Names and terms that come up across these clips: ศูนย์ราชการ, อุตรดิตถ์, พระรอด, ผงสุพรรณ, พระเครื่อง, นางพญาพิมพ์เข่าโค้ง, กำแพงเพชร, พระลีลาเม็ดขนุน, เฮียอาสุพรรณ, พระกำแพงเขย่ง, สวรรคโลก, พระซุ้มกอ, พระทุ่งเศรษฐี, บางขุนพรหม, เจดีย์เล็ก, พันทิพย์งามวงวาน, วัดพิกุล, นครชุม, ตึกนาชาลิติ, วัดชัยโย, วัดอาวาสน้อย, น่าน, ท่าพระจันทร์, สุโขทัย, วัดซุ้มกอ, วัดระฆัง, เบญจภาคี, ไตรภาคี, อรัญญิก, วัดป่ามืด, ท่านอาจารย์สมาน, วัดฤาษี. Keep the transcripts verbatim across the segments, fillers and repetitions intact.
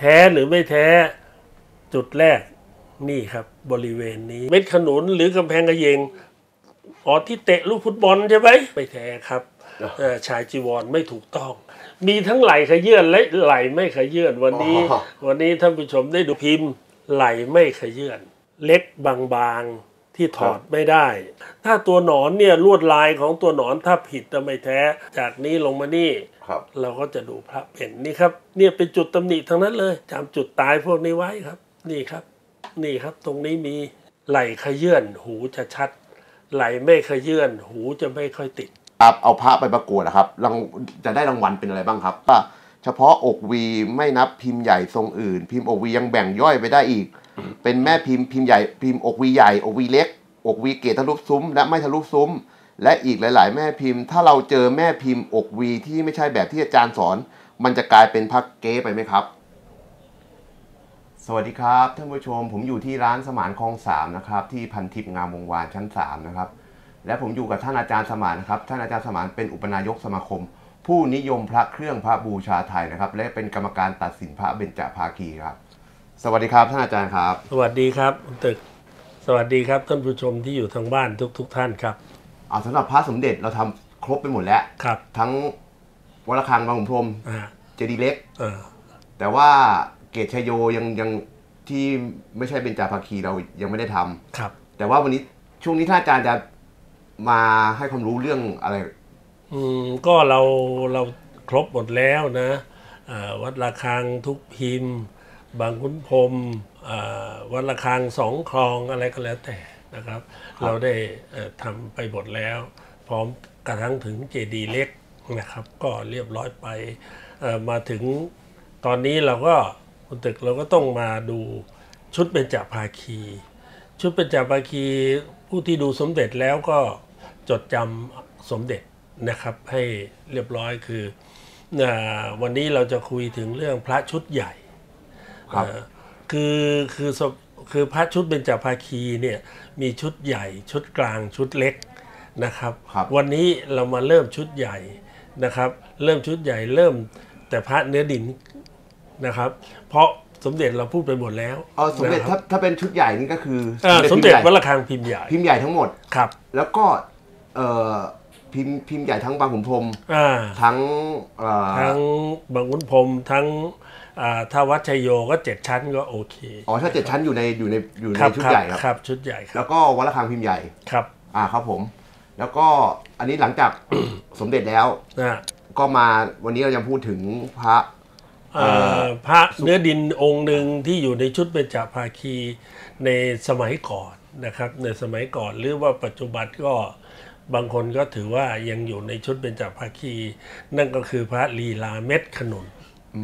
แท้หรือไม่แท้จุดแรกนี่ครับบริเวณนี้เม็ดขนุนหรือกำแพงกระเยงอ๋อที่เตะลูกฟุตบอลใช่ไหมไม่แท้ครับชายจีวรไม่ถูกต้องมีทั้งไหลขยื่นและไหลไม่ขยื่นวันนี้วันนี้ท่านผู้ชมได้ดูพิมพ์ไหลไม่ขยื่นเล็บบางๆที่ถอดไม่ได้ถ้าตัวหนอนเนี่ยลวดลายของตัวหนอนถ้าผิดจะไม่แท้จากนี้ลงมานี่เราก็จะดูพระเป็นนี่ครับเนี่ยเป็นจุดตำหนิทั้งนั้นเลยจำจุดตายพวกนี้ไว้ครับนี่ครับนี่ครับตรงนี้มีไหลขยื่นหูจะชัดไหลไม่ขยื่นหูจะไม่ค่อยติดครับเอาพระไปประกวดนะครับจะได้รางวัลเป็นอะไรบ้างครับป่ะเฉพาะอกวีไม่นับพิมพ์ใหญ่ทรงอื่นพิมพ์อกวียังแบ่งย่อยไปได้อีกเป็นแม่พิมพ์พิมพ์ใหญ่พิมพ์อกวีใหญ่อกวีเล็กอกวีเกศทะลุซุ้มและไม่ทะลุซุ้มและอีกหลายๆแม่พิมพ์ถ้าเราเจอแม่พิมพ์อกวีที่ไม่ใช่แบบที่อาจารย์สอนมันจะกลายเป็นพระเก๊ไปไหมครับสวัสดีครับท่านผู้ชมผมอยู่ที่ร้านสมานคลองสามนะครับที่พันทิพย์งามวงวานชั้นสามนะครับและผมอยู่กับท่านอาจารย์สมานนะครับท่านอาจารย์สมานเป็นอุปนายกสมาคมผู้นิยมพระเครื่องพระบูชาไทยนะครับและเป็นกรรมการตัดสินพระเบญจภาคีครับสวัสดีครับท่านอาจารย์ครับสวัสดีครับคุณตึกสวัสดีครับท่านผู้ชมที่อยู่ทางบ้านทุกๆ ท, ท่านครับเอาสำหรับพระสมเด็จเราทำครบไปหมดแล้วครับทั้งวัดระฆังบางขุนพรหมเจดีย์เล็กแต่ว่าเกศชัยโยยังยังที่ไม่ใช่เบญจภาคีเรายังไม่ได้ทำครับแต่ว่าวันนี้ช่วงนี้ท่านอาจารย์จะมาให้ความรู้เรื่องอะไรอืมก็เราเราครบหมดแล้วนะวัดระฆังทุกพิมพ์บางขุนพรหมวัดระฆังสองคลองอะไรก็แล้วแต่นะครับเราได้ทำไปหมดแล้วพร้อมกระทั่งถึงเจดีย์เล็กนะครับก็เรียบร้อยไปมาถึงตอนนี้เราก็คุณตึกเราก็ต้องมาดูชุดเบญจภาคีชุดเบญจภาคีผู้ที่ดูสมเด็จแล้วก็จดจำสมเด็จนะครับให้เรียบร้อยคือวันนี้เราจะคุยถึงเรื่องพระชุดใหญ่คือคือคือพระชุดเบญจภาคีเนี่ยมีชุดใหญ่ชุดกลางชุดเล็กนะครับวันนี้เรามาเริ่มชุดใหญ่นะครับเริ่มชุดใหญ่เริ่มแต่พระเนื้อดินนะครับเพราะสมเด็จเราพูดไปหมดแล้วอ๋อสมเด็จถ้าถ้าเป็นชุดใหญ่นี่ก็คือสมเด็จวัดระฆังพิมพ์ใหญ่พิมพ์ใหญ่ทั้งหมดครับแล้วก็เอ่อพิมพ์พิมพ์ใหญ่ทั้งบางขุนพรหมทั้งทั้งบางขุนพรหมทั้งถ้าวัดชัยโยก็เจ็ดชั้นก็โอเคอ๋อถ้าเจ็ดชั้นอยู่ในอยู่ในอยู่ในชุดใหญ่ครับชุดใหญ่แล้วก็วัดระฆังพิมพ์ใหญ่ครับอ่าครับผมแล้วก็อันนี้หลังจากสมเด็จแล้วก็มาวันนี้เราจะพูดถึงพระพระเนื้อดินองค์หนึ่งที่อยู่ในชุดเบญจภาคีในสมัยก่อนนะครับในสมัยก่อนหรือว่าปัจจุบันก็บางคนก็ถือว่ายังอยู่ในชุดเบญจภาคีนั่นก็คือพระลีลาเม็ดขนุน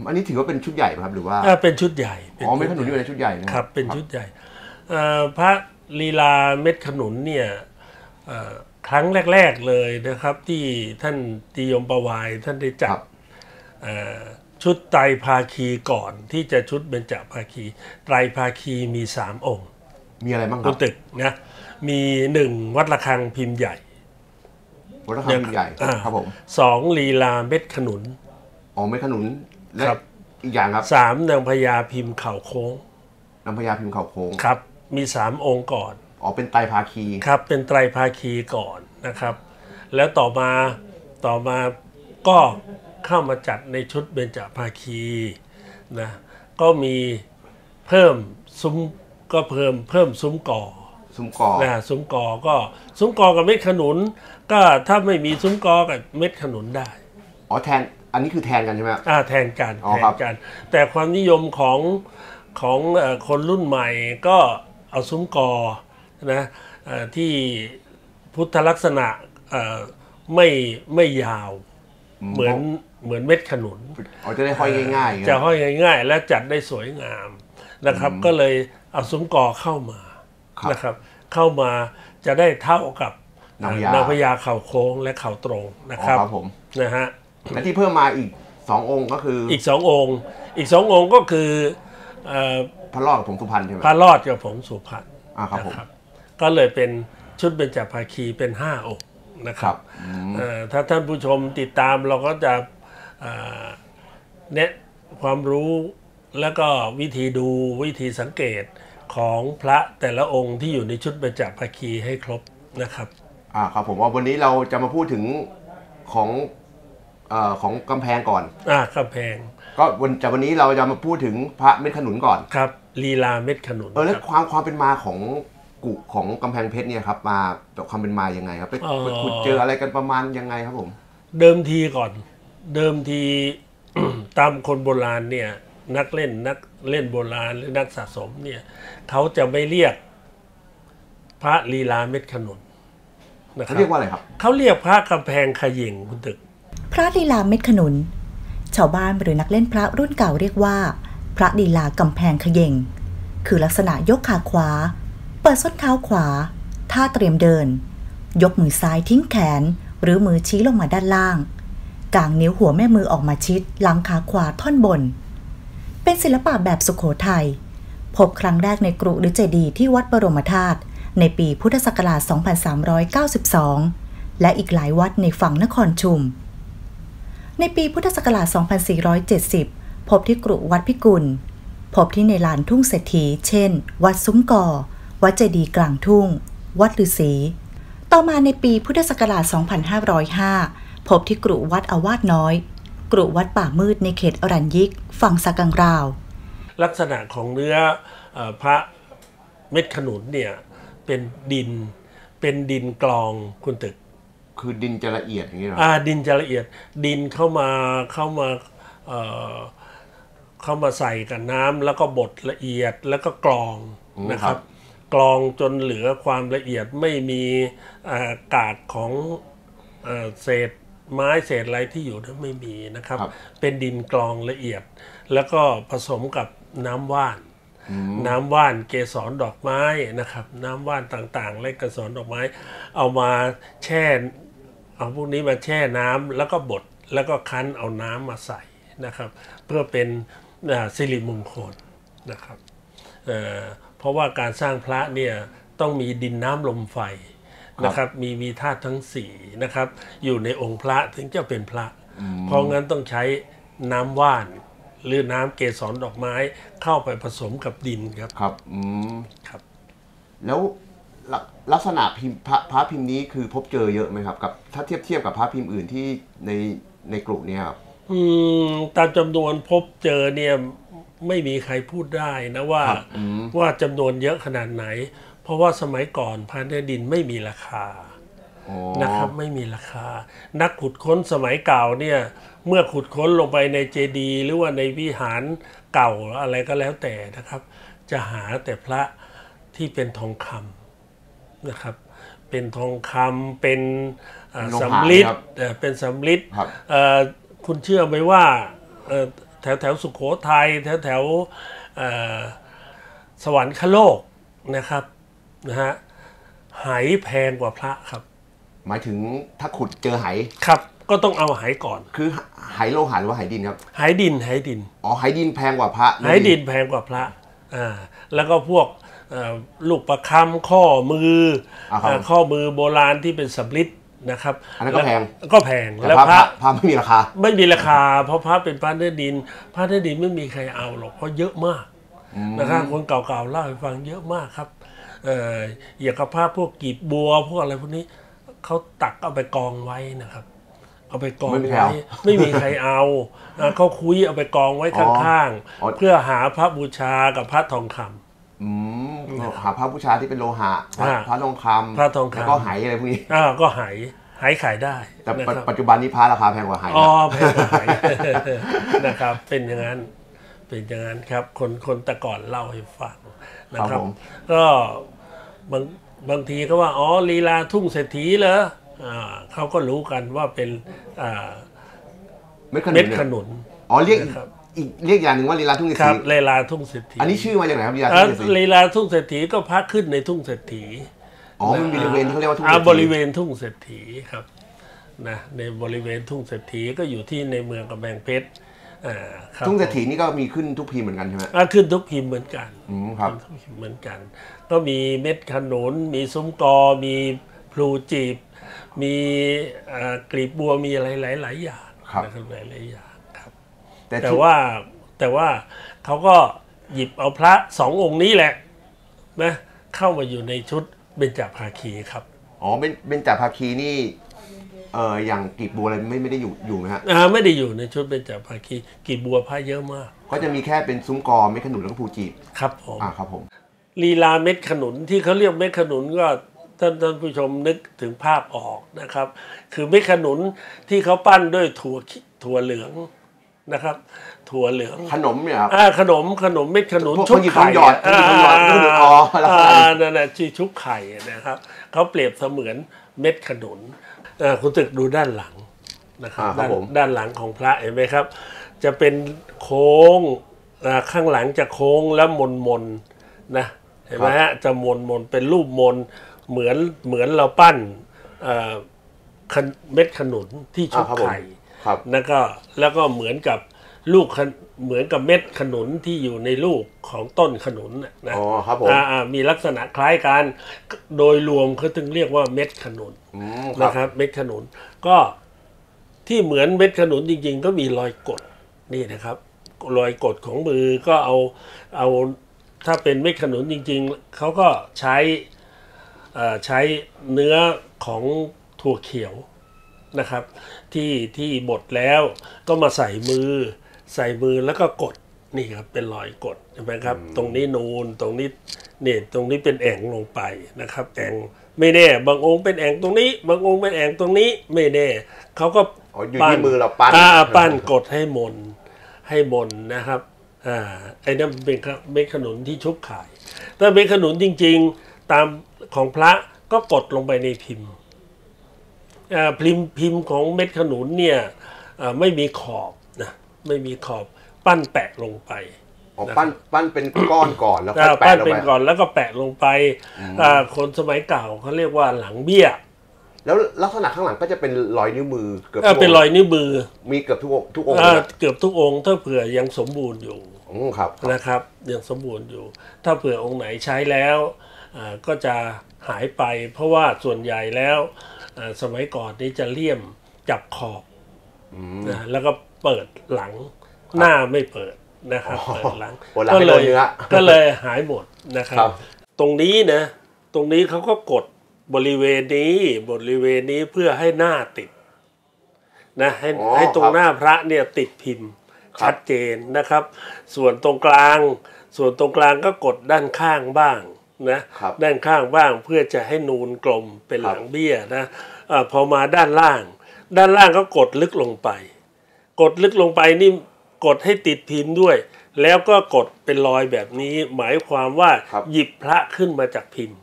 อันนี้ถือว่าเป็นชุดใหญ่ครับหรือว่าเป็นชุดใหญ่อ๋อเม็ดขนุนอยู่ในชุดใหญ่นะครับเป็นชุดใหญ่พระลีลาเม็ดขนุนเนี่ยครั้งแรกๆเลยนะครับที่ท่านติยมประวายท่านได้จับชุดไตรภาคีก่อนที่จะชุดเบญจภาคีไตรภาคีมีสามองค์มีอะไรบ้างครับตึกนะมีหนึ่งวัดระฆังพิมพ์ใหญ่วัดระฆังพิมพ์ใหญ่ครับผมสองลีลาเม็ดขนุนอ๋อเม็ดขนุนครับอีกอย่างครับสามนางพญาพิมพ์เข่าโค้งนางพญาพิมพ์เข่าโค้งครับมีสามองค์ก่อนอ๋อเป็นไตรภาคีครับเป็นไตรภาคีก่อนนะครับแล้วต่อมาต่อมาก็เข้ามาจัดในชุดเบญจภาคีนะก็มีเพิ่มซุ้มก็เพิ่มเพิ่มซุ้มกอซุ้มกอนะซุ้มกอก็ซุ้มกอกับเม็ดขนุนก็ถ้าไม่มีซุ้มกอกับเม็ดขนุนได้อ๋อแทนอันนี้คือแทนกันใช่ไหมอ่าแทนกันแทนกันแต่ความนิยมของของคนรุ่นใหม่ก็เอาซุ้มกอนะที่พุทธลักษณะไม่ไม่ยาวเหมือนเหมือนเม็ดขนุนอ๋อจะได้ห้อยง่ายๆจะห้อยง่ายๆและจัดได้สวยงามนะครับก็เลยเอาซุ้มกอเข้ามานะครับเข้ามาจะได้เท่ากับนางพญาเข่าโค้งและเข่าตรงนะครับผมนะฮะและที่เพิ่มมาอีกสององค์ก็คืออีกสององค์อีกสององค์ก็คือพระรอดกับผงสุพรรณใช่ไหมพระรอดกับผงสุพรรณนะครับก็เลยเป็นชุดเบญจภาคีเป็นห้าองค์นะครับถ้าท่านผู้ชมติดตามเราก็จะเน้นความรู้ แล้วก็วิธีดูวิธีสังเกตของพระแต่ละองค์ที่อยู่ในชุดประจักษ์ภคีให้ครบนะครับอ่าครับผมว่าวันนี้เราจะมาพูดถึงของเอ่อของกำแพงก่อนอ่ากำแพงก็วันจากวันนี้เราจะมาพูดถึงพระเม็ดขนุนก่อนครับลีลาเม็ดขนุนเออแล้วความความเป็นมาของกุของกำแพงเพชรเนี่ยครับมาความเป็นมายังไงครับไปขุดเจออะไรกันประมาณยังไงครับผมเดิมทีก่อนเดิมที ตามคนโบราณเนี่ยนักเล่นนักเล่นโบราณหรือนักสะสมเนี่ยเขาจะไม่เรียกพระลีลาเม็ดขนุนนะครับเขาเรียกว่าอะไรครับเขาเรียกพระกำแพงขยิงคุณตึกพระลีลาเม็ดขนุนชาวบ้านหรือนักเล่นพระรุ่นเก่าเรียกว่าพระลีลากำแพงขยิงคือลักษณะยกขาขวาเปิดส้นเท้าขวาท่าเตรียมเดินยกมือซ้ายทิ้งแขนหรือมือชี้ลงมาด้านล่างกางนิ้วหัวแม่มือออกมาชิดหลังขาขวาท่อนบนเป็นศิลปะแบบสุโขทัยพบครั้งแรกในกรุหรือเจดีย์ที่วัดบรมธาตุในปีพุทธศักราช สองพันสามร้อยเก้าสิบสอง และอีกหลายวัดในฝั่งนครชุมในปีพุทธศักราช สองพันสี่ร้อยเจ็ดสิบ พบที่กรุวัดพิกุลพบที่ในลานทุ่งเศรษฐีเช่นวัดซุ้มกอวัดเจดีย์กลางทุ่งวัดฤาษีต่อมาในปีพุทธศักราช สองพันห้าร้อยห้า พบที่กรุวัดอาวาสน้อยกรุวัดป่ามืดในเขตอรัญญิกฝั่งสะกังราวลักษณะของเนื้อพระเม็ดขนุนเนี่ยเป็นดินเป็นดินกลองคุณตึกคือดินจะละเอียดอย่างนี้หรออ่าดินจะละเอียดดินเข้ามาเข้ามาเอ่อเข้ามาใส่กับน้ำแล้วก็บดละเอียดแล้วก็กรองนะครับกรองจนเหลือความละเอียดไม่มีกากของเศษไม้เศษอะไรที่อยู่นั้นไม่มีนะครับเป็นดินกรองละเอียดแล้วก็ผสมกับน้ำว่านน้ำว่านเกสรดอกไม้นะครับน้ำว่านต่างๆและเกสรดอกไม้เอามาแช่เอาพวกนี้มาแช่น้ำแล้วก็บดแล้วก็คั้นเอาน้ำมาใส่นะครับเพื่อเป็นสิริมงคลนะครับเพราะว่าการสร้างพระเนี่ยต้องมีดินน้ำลมไฟนะครับมีมีธาตุทั้งสี่นะครับอยู่ในองค์พระถึงจะเป็นพระเพราะงั้นต้องใช้น้ำว่านหรือน้ำเกสรดอกไม้เข้าไปผสมกับดินครับครับอืมครับแล้วลักษณะพิมพ์พระพิมพ์นี้คือพบเจอเยอะไหมครับกับถ้าเทียบเทียบกับพระพิมพ์อื่นที่ในในกลุ่มเนี่ยครับอืมตามจำนวนพบเจอเนี่ยไม่มีใครพูดได้นะว่าว่าจำนวนเยอะขนาดไหนเพราะว่าสมัยก่อนพระเนื้อดินไม่มีราคานะครับไม่มีราคานักขุดค้นสมัยเก่าเนี่ยเมื่อขุดค้นลงไปในเจดีย์หรือว่าในวิหารเก่าอะไรก็แล้วแต่นะครับจะหาแต่พระที่เป็นทองคำนะครับเป็นทองคำเป็นสำริดเป็นสำริดคุณเชื่อไหมว่าแถวแถวสุโขทัยแถวแถวสวรรคโลกนะครับนะฮะหายแพงกว่าพระครับหมายถึงถ้าขุดเจอหายครับก็ต้องเอาหายก่อนคือหายโลหะหรือว่าหายดินครับหายดินหายดินอ๋อหายดินแพงกว่าพระหายดินแพงกว่าพระอ่าแล้วก็พวกลูกประคำข้อมือข้อมือโบราณที่เป็นสำริดนะครับอันนั้นก็แพงก็แพงแล้วพระพระไม่มีราคาไม่มีราคาเพราะพระเป็นพระเนื้อดินพระเนื้อดินไม่มีใครเอาหรอกเพราะเยอะมากนะครับคนเก่าๆเล่าให้ฟังเยอะมากครับเอ่ออย่างกับพระพวกกีบบัวพวกอะไรพวกนี้เขาตักเอาไปกองไว้นะครับเอาไปกองไว้ไม่มีใครเอาเขาคุยเอาไปกองไว้ข้างๆเพื่อหาพระบูชากับพระทองคำอืมหาพระบูชาที่เป็นโลหะพระทองคำพระทองคำก็หายอะไรพวกนี้อ่าก็หายหายขายได้แต่ปัจจุบันนี้พระราคาแพงกว่าหายอ๋อแพงกว่าหายนะครับเป็นอย่างนั้นเป็นอย่างนั้นครับคนคนแต่ก่อนเล่าให้ฟังนะครับก็บางบางทีก็ว่าอ๋อลีลาทุ่งเศรษฐีเหรออ่าเขาก็รู้กันว่าเป็นอ่าเม็ดขนุนอ๋อเรียกอีกเรียกอย่างหนึ่งว่าลีลาทุ่งเศรษฐีครับลีลาทุ่งเศรษฐีอันนี้ชื่อมาจากไหนครับลีลาทุ่งเศรษฐีลีลาทุ่งเศรษฐีก็พระขึ้นในทุ่งเศรษฐีอ๋อมันบริเวณเขาเรียกว่าทุ่งเศรษฐีบริเวณทุ่งเศรษฐีครับนะในบริเวณทุ่งเศรษฐีก็อยู่ที่ในเมืองกำแพงเพชรอ่าทุ่งเศรษฐีนี่ก็มีขึ้นทุกพิมพ์เหมือนกันใช่ไหมอ่าขึ้นทุกพิมพ์เหมือนกันอืมครับทุกพิมพ์เหมือนกันก็มีเม็ดขนุนมีซุ้มกอมีพลูจีบมีกลีบบัวมีอะไรหลายๆอย่างนะครับหลายๆอย่างแต่ว่า แต่ว่าเขาก็หยิบเอาพระสององค์นี้แหละนะเข้ามาอยู่ในชุดเบญจภาคีครับอ๋อเบญจภาคีนี่เอออย่างกีบบัวอะไรไม่ไม่ได้อยู่อยู่ไหมฮะอ่าไม่ได้อยู่ในชุดเบญจภาคีกีบบัวพระเยอะมากก็จะมีแค่เป็นซุ้มกอเม็ดขนุนแล้วก็ภูจีบครับผมอ่าครับผมลีลาเม็ดขนุนที่เขาเรียกเม็ดขนุนก็ท่านท่านผู้ชมนึกถึงภาพออกนะครับคือเม็ดขนุนที่เขาปั้นด้วยถั่วถั่วเหลืองนะครับถั่วเหลืองขนมเนี่ยครับอ่าขนมขนมเม็ดขนุนชุบไข่หยอดอ่าอ่านั่นแหละชื่อชุบไข่นะครับเขาเปรียบเสมือนเม็ดขนุนอ่าคุณตึกดูด้านหลังนะครับด้านหลังของพระเห็นไหมครับจะเป็นโค้งอ่าข้างหลังจะโค้งและมนมนนะเห็นไหมฮะจะมนมนเป็นรูปมนเหมือนเหมือนเราปั้นอ่าเม็ดขนุนที่ชุบไข่แล้วก็แล้วก็เหมือนกับลูกเหมือนกับเม็ดขนุนที่อยู่ในลูกของต้นขนุนนะอ๋อครับผมมีลักษณะคล้ายกันโดยรวมเขาถึงเรียกว่าเม็ดขนุนนะครับเม็ดขนุนก็ที่เหมือนเม็ดขนุนจริงๆก็มีรอยกดนี่นะครับรอยกดของมือก็เอาเอาถ้าเป็นเม็ดขนุนจริงๆเขาก็ใช้ใช้เนื้อของถั่วเขียวนะครับที่ที่บดแล้วก็มาใส่มือใส่มือแล้วก็กดนี่ครับเป็นรอยกดใช่ไหมครับตรงนี้นูนตรงนี้เนี่ยตรงนี้เป็นแอ่งลงไปนะครับแอ่งไม่แน่บางองค์เป็นแอ่งตรงนี้บางองค์เป็นแอ่งตรงนี้ไม่แน่เขาก็ปั้นมือเราปั้นปั้นกดให้มนให้มนนะครับอ่าไอ้นั่นเป็นเม็ดขนุนที่ชุบไข่ถ้าเม็ดขนุนจริงๆตามของพระก็กดลงไปในพิมพ์พิมพ์พิมพ์ของเม็ดขนุนเนี่ยไม่มีขอบนะไม่มีขอบปั้นแปะลงไปปั้นปั้นเป็นก้อนก่อนแล้วก็แปะลงไปปั้นเป็นก่อนแล้วก็แปะลงไปคนสมัยเก่าเขาเรียกว่าหลังเบี้ยแล้วลักษณะข้างหลังก็จะเป็นรอยนิ้วมือเกือบเป็นรอยนิ้วมือมีเกือบทุกทุกองค์เกือบทุกองค์ถ้าเผื่อยังสมบูรณ์อยู่นะครับยังสมบูรณ์อยู่ถ้าเผื่อองค์ไหนใช้แล้วก็จะหายไปเพราะว่าส่วนใหญ่แล้วสมัยก่อนนี้จะเลี่ยมจับขอบนะแล้วก็เปิดหลังหน้าไม่เปิดนะครับเปิดหลังก็เลยก็เลยหายหมดนะครับตรงนี้นะตรงนี้เขาก็กดบริเวณนี้บริเวณนี้เพื่อให้หน้าติดนะให้ให้ตรงหน้าพระเนี่ยติดพิมพ์ชัดเจนนะครับส่วนตรงกลางส่วนตรงกลางก็กดด้านข้างบ้างนะด้านข้างบ้างเพื่อจะให้นูนกลมเป็นหลังเบี้ยนะพอมาด้านล่างด้านล่างก็กดลึกลงไปกดลึกลงไปนี่กดให้ติดพิมพ์ด้วยแล้วก็กดเป็นรอยแบบนี้หมายความว่าหยิบพระขึ้นมาจากพิมพ์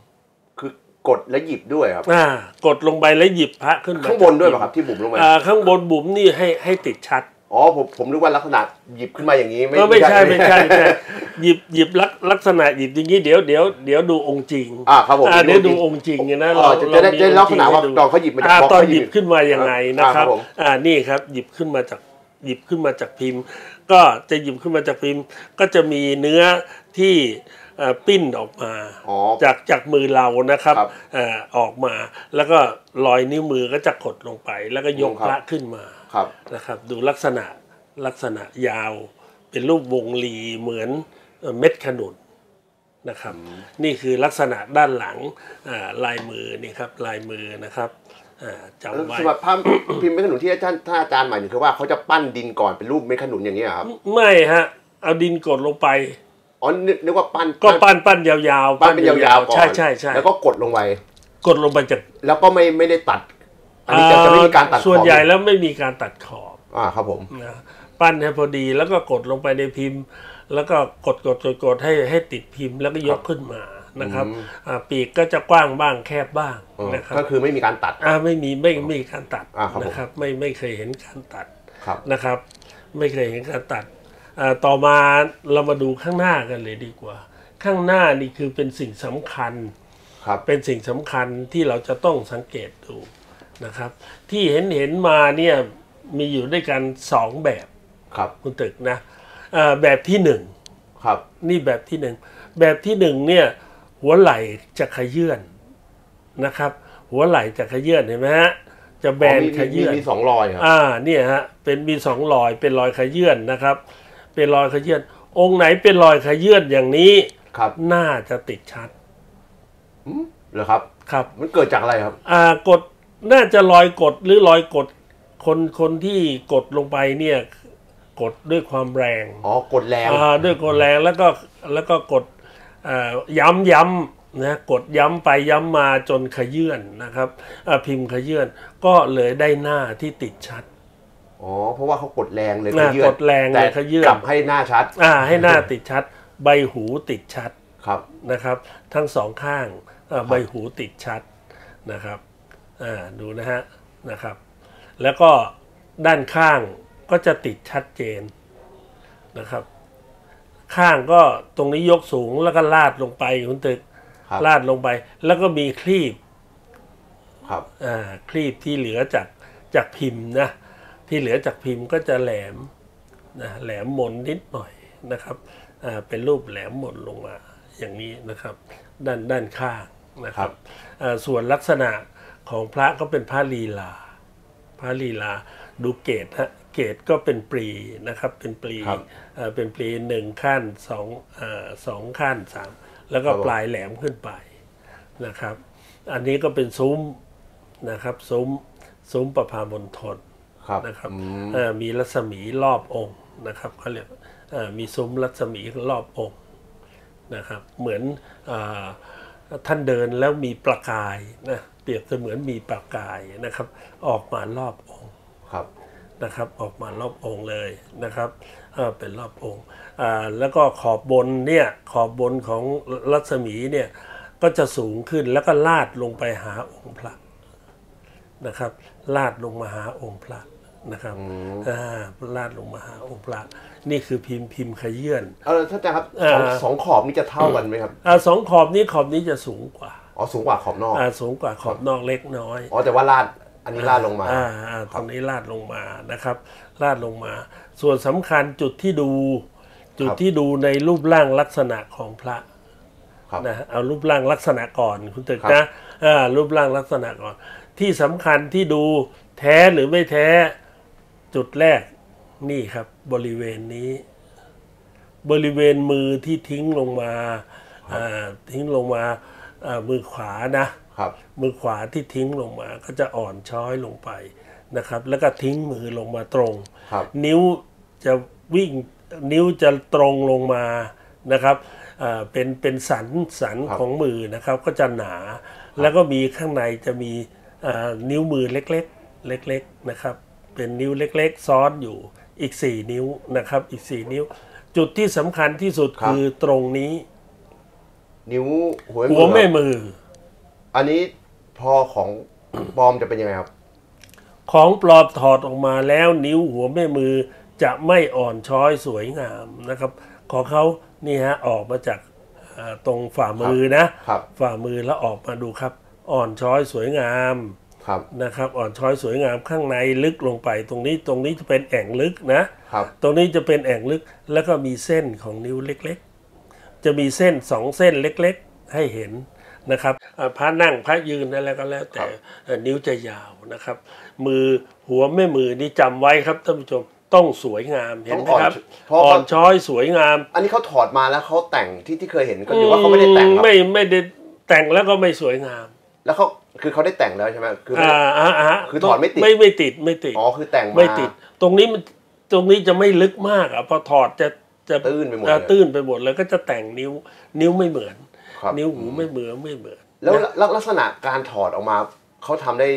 คือกดและหยิบด้วยครับอ่ากดลงไปแล้วหยิบพระขึ้นมาข้างบนด้วยป่ะครับที่บุ๋มลงไปอ่าข้างบนบุ๋มนี่ให้ให้ติดชัดอ๋อผมผมนึกว่าลักษณะหยิบขึ้นมาอย่างนี้ไม่ไม่ใช่ไม่ใช่หยิบหยิบลักษณะหยิบอย่างนี้เดี๋ยวเดี๋ยวเดี๋ยวดูองค์จริงอ่าครับผมเดี๋ยวดูองค์จริงนะเราจะได้ได้ลักษณะว่าตอนเขาหยิบมาจากตอนหยิบขึ้นมายังไงนะครับอ่านี่ครับหยิบขึ้นมาจากหยิบขึ้นมาจากพิมพ์ก็จะหยิบขึ้นมาจากพิมพ์ก็จะมีเนื้อที่ปิ้นออกมาจากจากมือเรานะครับออกมาแล้วก็รอยนิ้วมือก็จะกดลงไปแล้วก็ยกพระขึ้นมานะครับดูลักษณะลักษณะยาวเป็นรูปวงรีเหมือนเม็ดขนุนนะครับนี่คือลักษณะด้านหลังลายมือนี่ครับลายมือนะครับจำไว้สำหรับพิมพ์เม็ดขนุนที่อาจารย์ท่านอาจารย์หมายถึงคือว่าเขาจะปั้นดินก่อนเป็นรูปเม็ดขนุนอย่างนี้ครับไม่ฮะเอาดินกดลงไปอ๋อนึกว่าปั้นก็ปั้นปั้นยาวๆปั้นเป็นยาวๆก่อนใช่ใช่ใช่แล้วก็กดลงไปกดลงไปจากแล้วก็ไม่ไม่ได้ตัดอันนี้จะไม่มีการตัดขอบส่วนใหญ่แล้วไม่มีการตัดขอบอ่าครับผมนะปั้นให้พอดีแล้วก็กดลงไปในพิมพ์แล้วก็กดกดกดให้ให้ติดพิมพ์แล้วก็ยกขึ้นมานะครับอ่าปีกก็จะกว้างบ้างแคบบ้างนะครับก็คือไม่มีการตัดอ่าไม่มีไม่ไม่มีการตัดนะครับไม่ไม่เคยเห็นการตัดนะครับไม่เคยเห็นการตัดต่อมาเรามาดูข้างหน้ากันเลยดีกว่าข้างหน้านี่คือเป็นสิ่งสำคัญครับเป็นสิ่งสำคัญที่เราจะต้องสังเกตดูนะครับที่เห็นเห็นมาเนี่ยมีอยู่ด้วยกันสองแบบครับคุณตึกนะแบบที่หนึ่งครับนี่แบบที่หนึ่งแบบที่หนึ่งเนี่ยหัวไหล่จะขยื่นนะครับหัวไหล่จะขยื่นเห็นไหมฮะจะแบนขยื่นมีสองรอยครับอ่าเนี่ยฮะเป็นมีสองรอยเป็นรอยขยื่นนะครับ เป็นรอยขยื่นองค์ไหนเป็นรอยขยื่นอย่างนี้ครับน่าจะติดชัดเหรอครับครับมันเกิดจากอะไรครับอ่ากดน่าจะรอยกดหรือรอยกดคนคนที่กดลงไปเนี่ยกดด้วยความแรงอ๋อกดแรงอ่าด้วยกดแรงแล้วก็แล้วก็กดอ่าย้ำย้ำนะกดย้ำไปย้ำมาจนขยื่นนะครับอ่าพิมพ์ขยื่นก็เลยได้หน้าที่ติดชัดอ๋อเพราะว่าเขากดแรงเลยขยื่นกดแรงเลยขยื่นกลับให้หน้าชัดอ่าให้หน้าติดชัดใบหูติดชัดครับนะครับทั้งสองข้างใบหูติดชัดนะครับดูนะฮะนะครับแล้วก็ด้านข้างก็จะติดชัดเจนนะครับข้างก็ตรงนี้ยกสูงแล้วก็ลาดลงไปคุณตึกลาดลงไปแล้วก็มีคลีบครับอ่าคลีบที่เหลือจากจากพิมพ์นะที่เหลือจากพิมพ์ก็จะแหลมนะแหลมมนนิดหน่อยนะครับอ่าเป็นรูปแหลมมนลงมาอย่างนี้นะครับด้านด้านข้างนะครับอ่าส่วนลักษณะของพระก็เป็นพระลีลาพระลีลาดูเกศฮะเกศก็เป็นปรีนะครับเป็นปรีเป็นปรีหนึ่งขั้นสองสองขั้นสามแล้วก็ปลายแหลมขึ้นไปนะครับอันนี้ก็เป็นซุ้มนะครับซุ้มซุ้มประพามณฑลนะครับมีรัศมีรอบองค์นะครับเขาเรียกมีซุ้มรัศมีรอบองค์นะครับเหมือนท่านเดินแล้วมีประกายนะเปรียบเสมือนมีประกายนะครับออกมารอบองค์ครับนะครับออกมารอบองค์เลยนะครับเป็นรอบองค์แล้วก็ขอบบนเนี่ยขอบบนของรัศมีเนี่ยก็จะสูงขึ้นแล้วก็ลาดลงไปหาองค์พระนะครับลาดลงมาหาองค์พระนะครับลาดลงมาหาองค์พระนี่คือพิมพ์พิมพ์ขยื่นเออท่านอาจารย์ครับสองขอบนี้จะเท่ากันไหมครับสองขอบนี้ขอบนี้จะสูงกว่าอ๋อสูงกว่าขอบนอกอ่าสูงกว่าขอบนอกเล็กน้อยอ๋อแต่ว่าลาดอันนี้ลาดลงมาอ่าตรงนี้ลาดลงมานะครับลาดลงมาส่วนสำคัญจุดที่ดูจุดที่ดูในรูปร่างลักษณะของพระนะเอารูปร่างลักษณะก่อนคุณตึกนะอ่ารูปร่างลักษณะก่อนที่สำคัญที่ดูแท้หรือไม่แท้จุดแรกนี่ครับบริเวณนี้บริเวณมือที่ทิ้งลงมาอ่าทิ้งลงมามือขวานะครับมือขวาที่ทิ้งลงมาก็จะอ่อนช้อยลงไปนะครับแล้วก็ทิ้งมือลงมาตรงครับนิ้วจะวิ่งนิ้วจะตรงลงมานะครับเป็นเป็นสันสันของมือนะครับก็จะหนาแล้วก็มีข้างในจะมีนิ้วมือเล็กๆเล็กๆนะครับเป็นนิ้วเล็กๆซ้อนอยู่อีกสี่นิ้วนะครับอีกสี่นิ้วจุดที่สำคัญที่สุดคือตรงนี้นิ้วหัวแม่มืออันนี้พอของปลอมจะเป็นยังไงครับของปลอมถอดออกมาแล้วนิ้วหัวแม่มือจะไม่อ่อนช้อยสวยงามนะครับของเขานี่ฮะออกมาจากตรงฝ่ามือนะฝ่ามือแล้วออกมาดูครับอ่อนช้อยสวยงามนะครับอ่อนช้อยสวยงามข้างในลึกลงไปตรงนี้ตรงนี้จะเป็นแอ่งลึกนะตรงนี้จะเป็นแอ่งลึกแล้วก็มีเส้นของนิ้วเล็กๆจะมีเส้นสองเส้นเล็กๆให้เห็นนะครับพระนั่งพระยืนอะไรก็แล้วแต่นิ้วจะยาวนะครับมือหัวแม่มือนี่จำไว้ครับท่านผู้ชมต้องสวยงามเห็นไหมครับอ่อนช้อยสวยงามอันนี้เขาถอดมาแล้วเขาแต่งที่ที่เคยเห็นก็ถือว่าเขาไม่ได้แต่งไม่ไม่ได้แต่งแล้วก็ไม่สวยงามแล้วเขาคือเขาได้แต่งแล้วใช่ไหมคือคือถอดไม่ติดไม่ไม่ติดไม่ติดอ๋อคือแต่งไม่ติดตรงนี้มันตรงนี้จะไม่ลึกมากอ่ะพอถอดจะจะตื้นไปหมดตื้นไปหมดแล้วก็จะแต่งนิ้วนิ้วไม่เหมือนนิ้วหูไม่เหมือนไม่เหมือนแล้วลักษณะการถอดออกมาเขาทำได้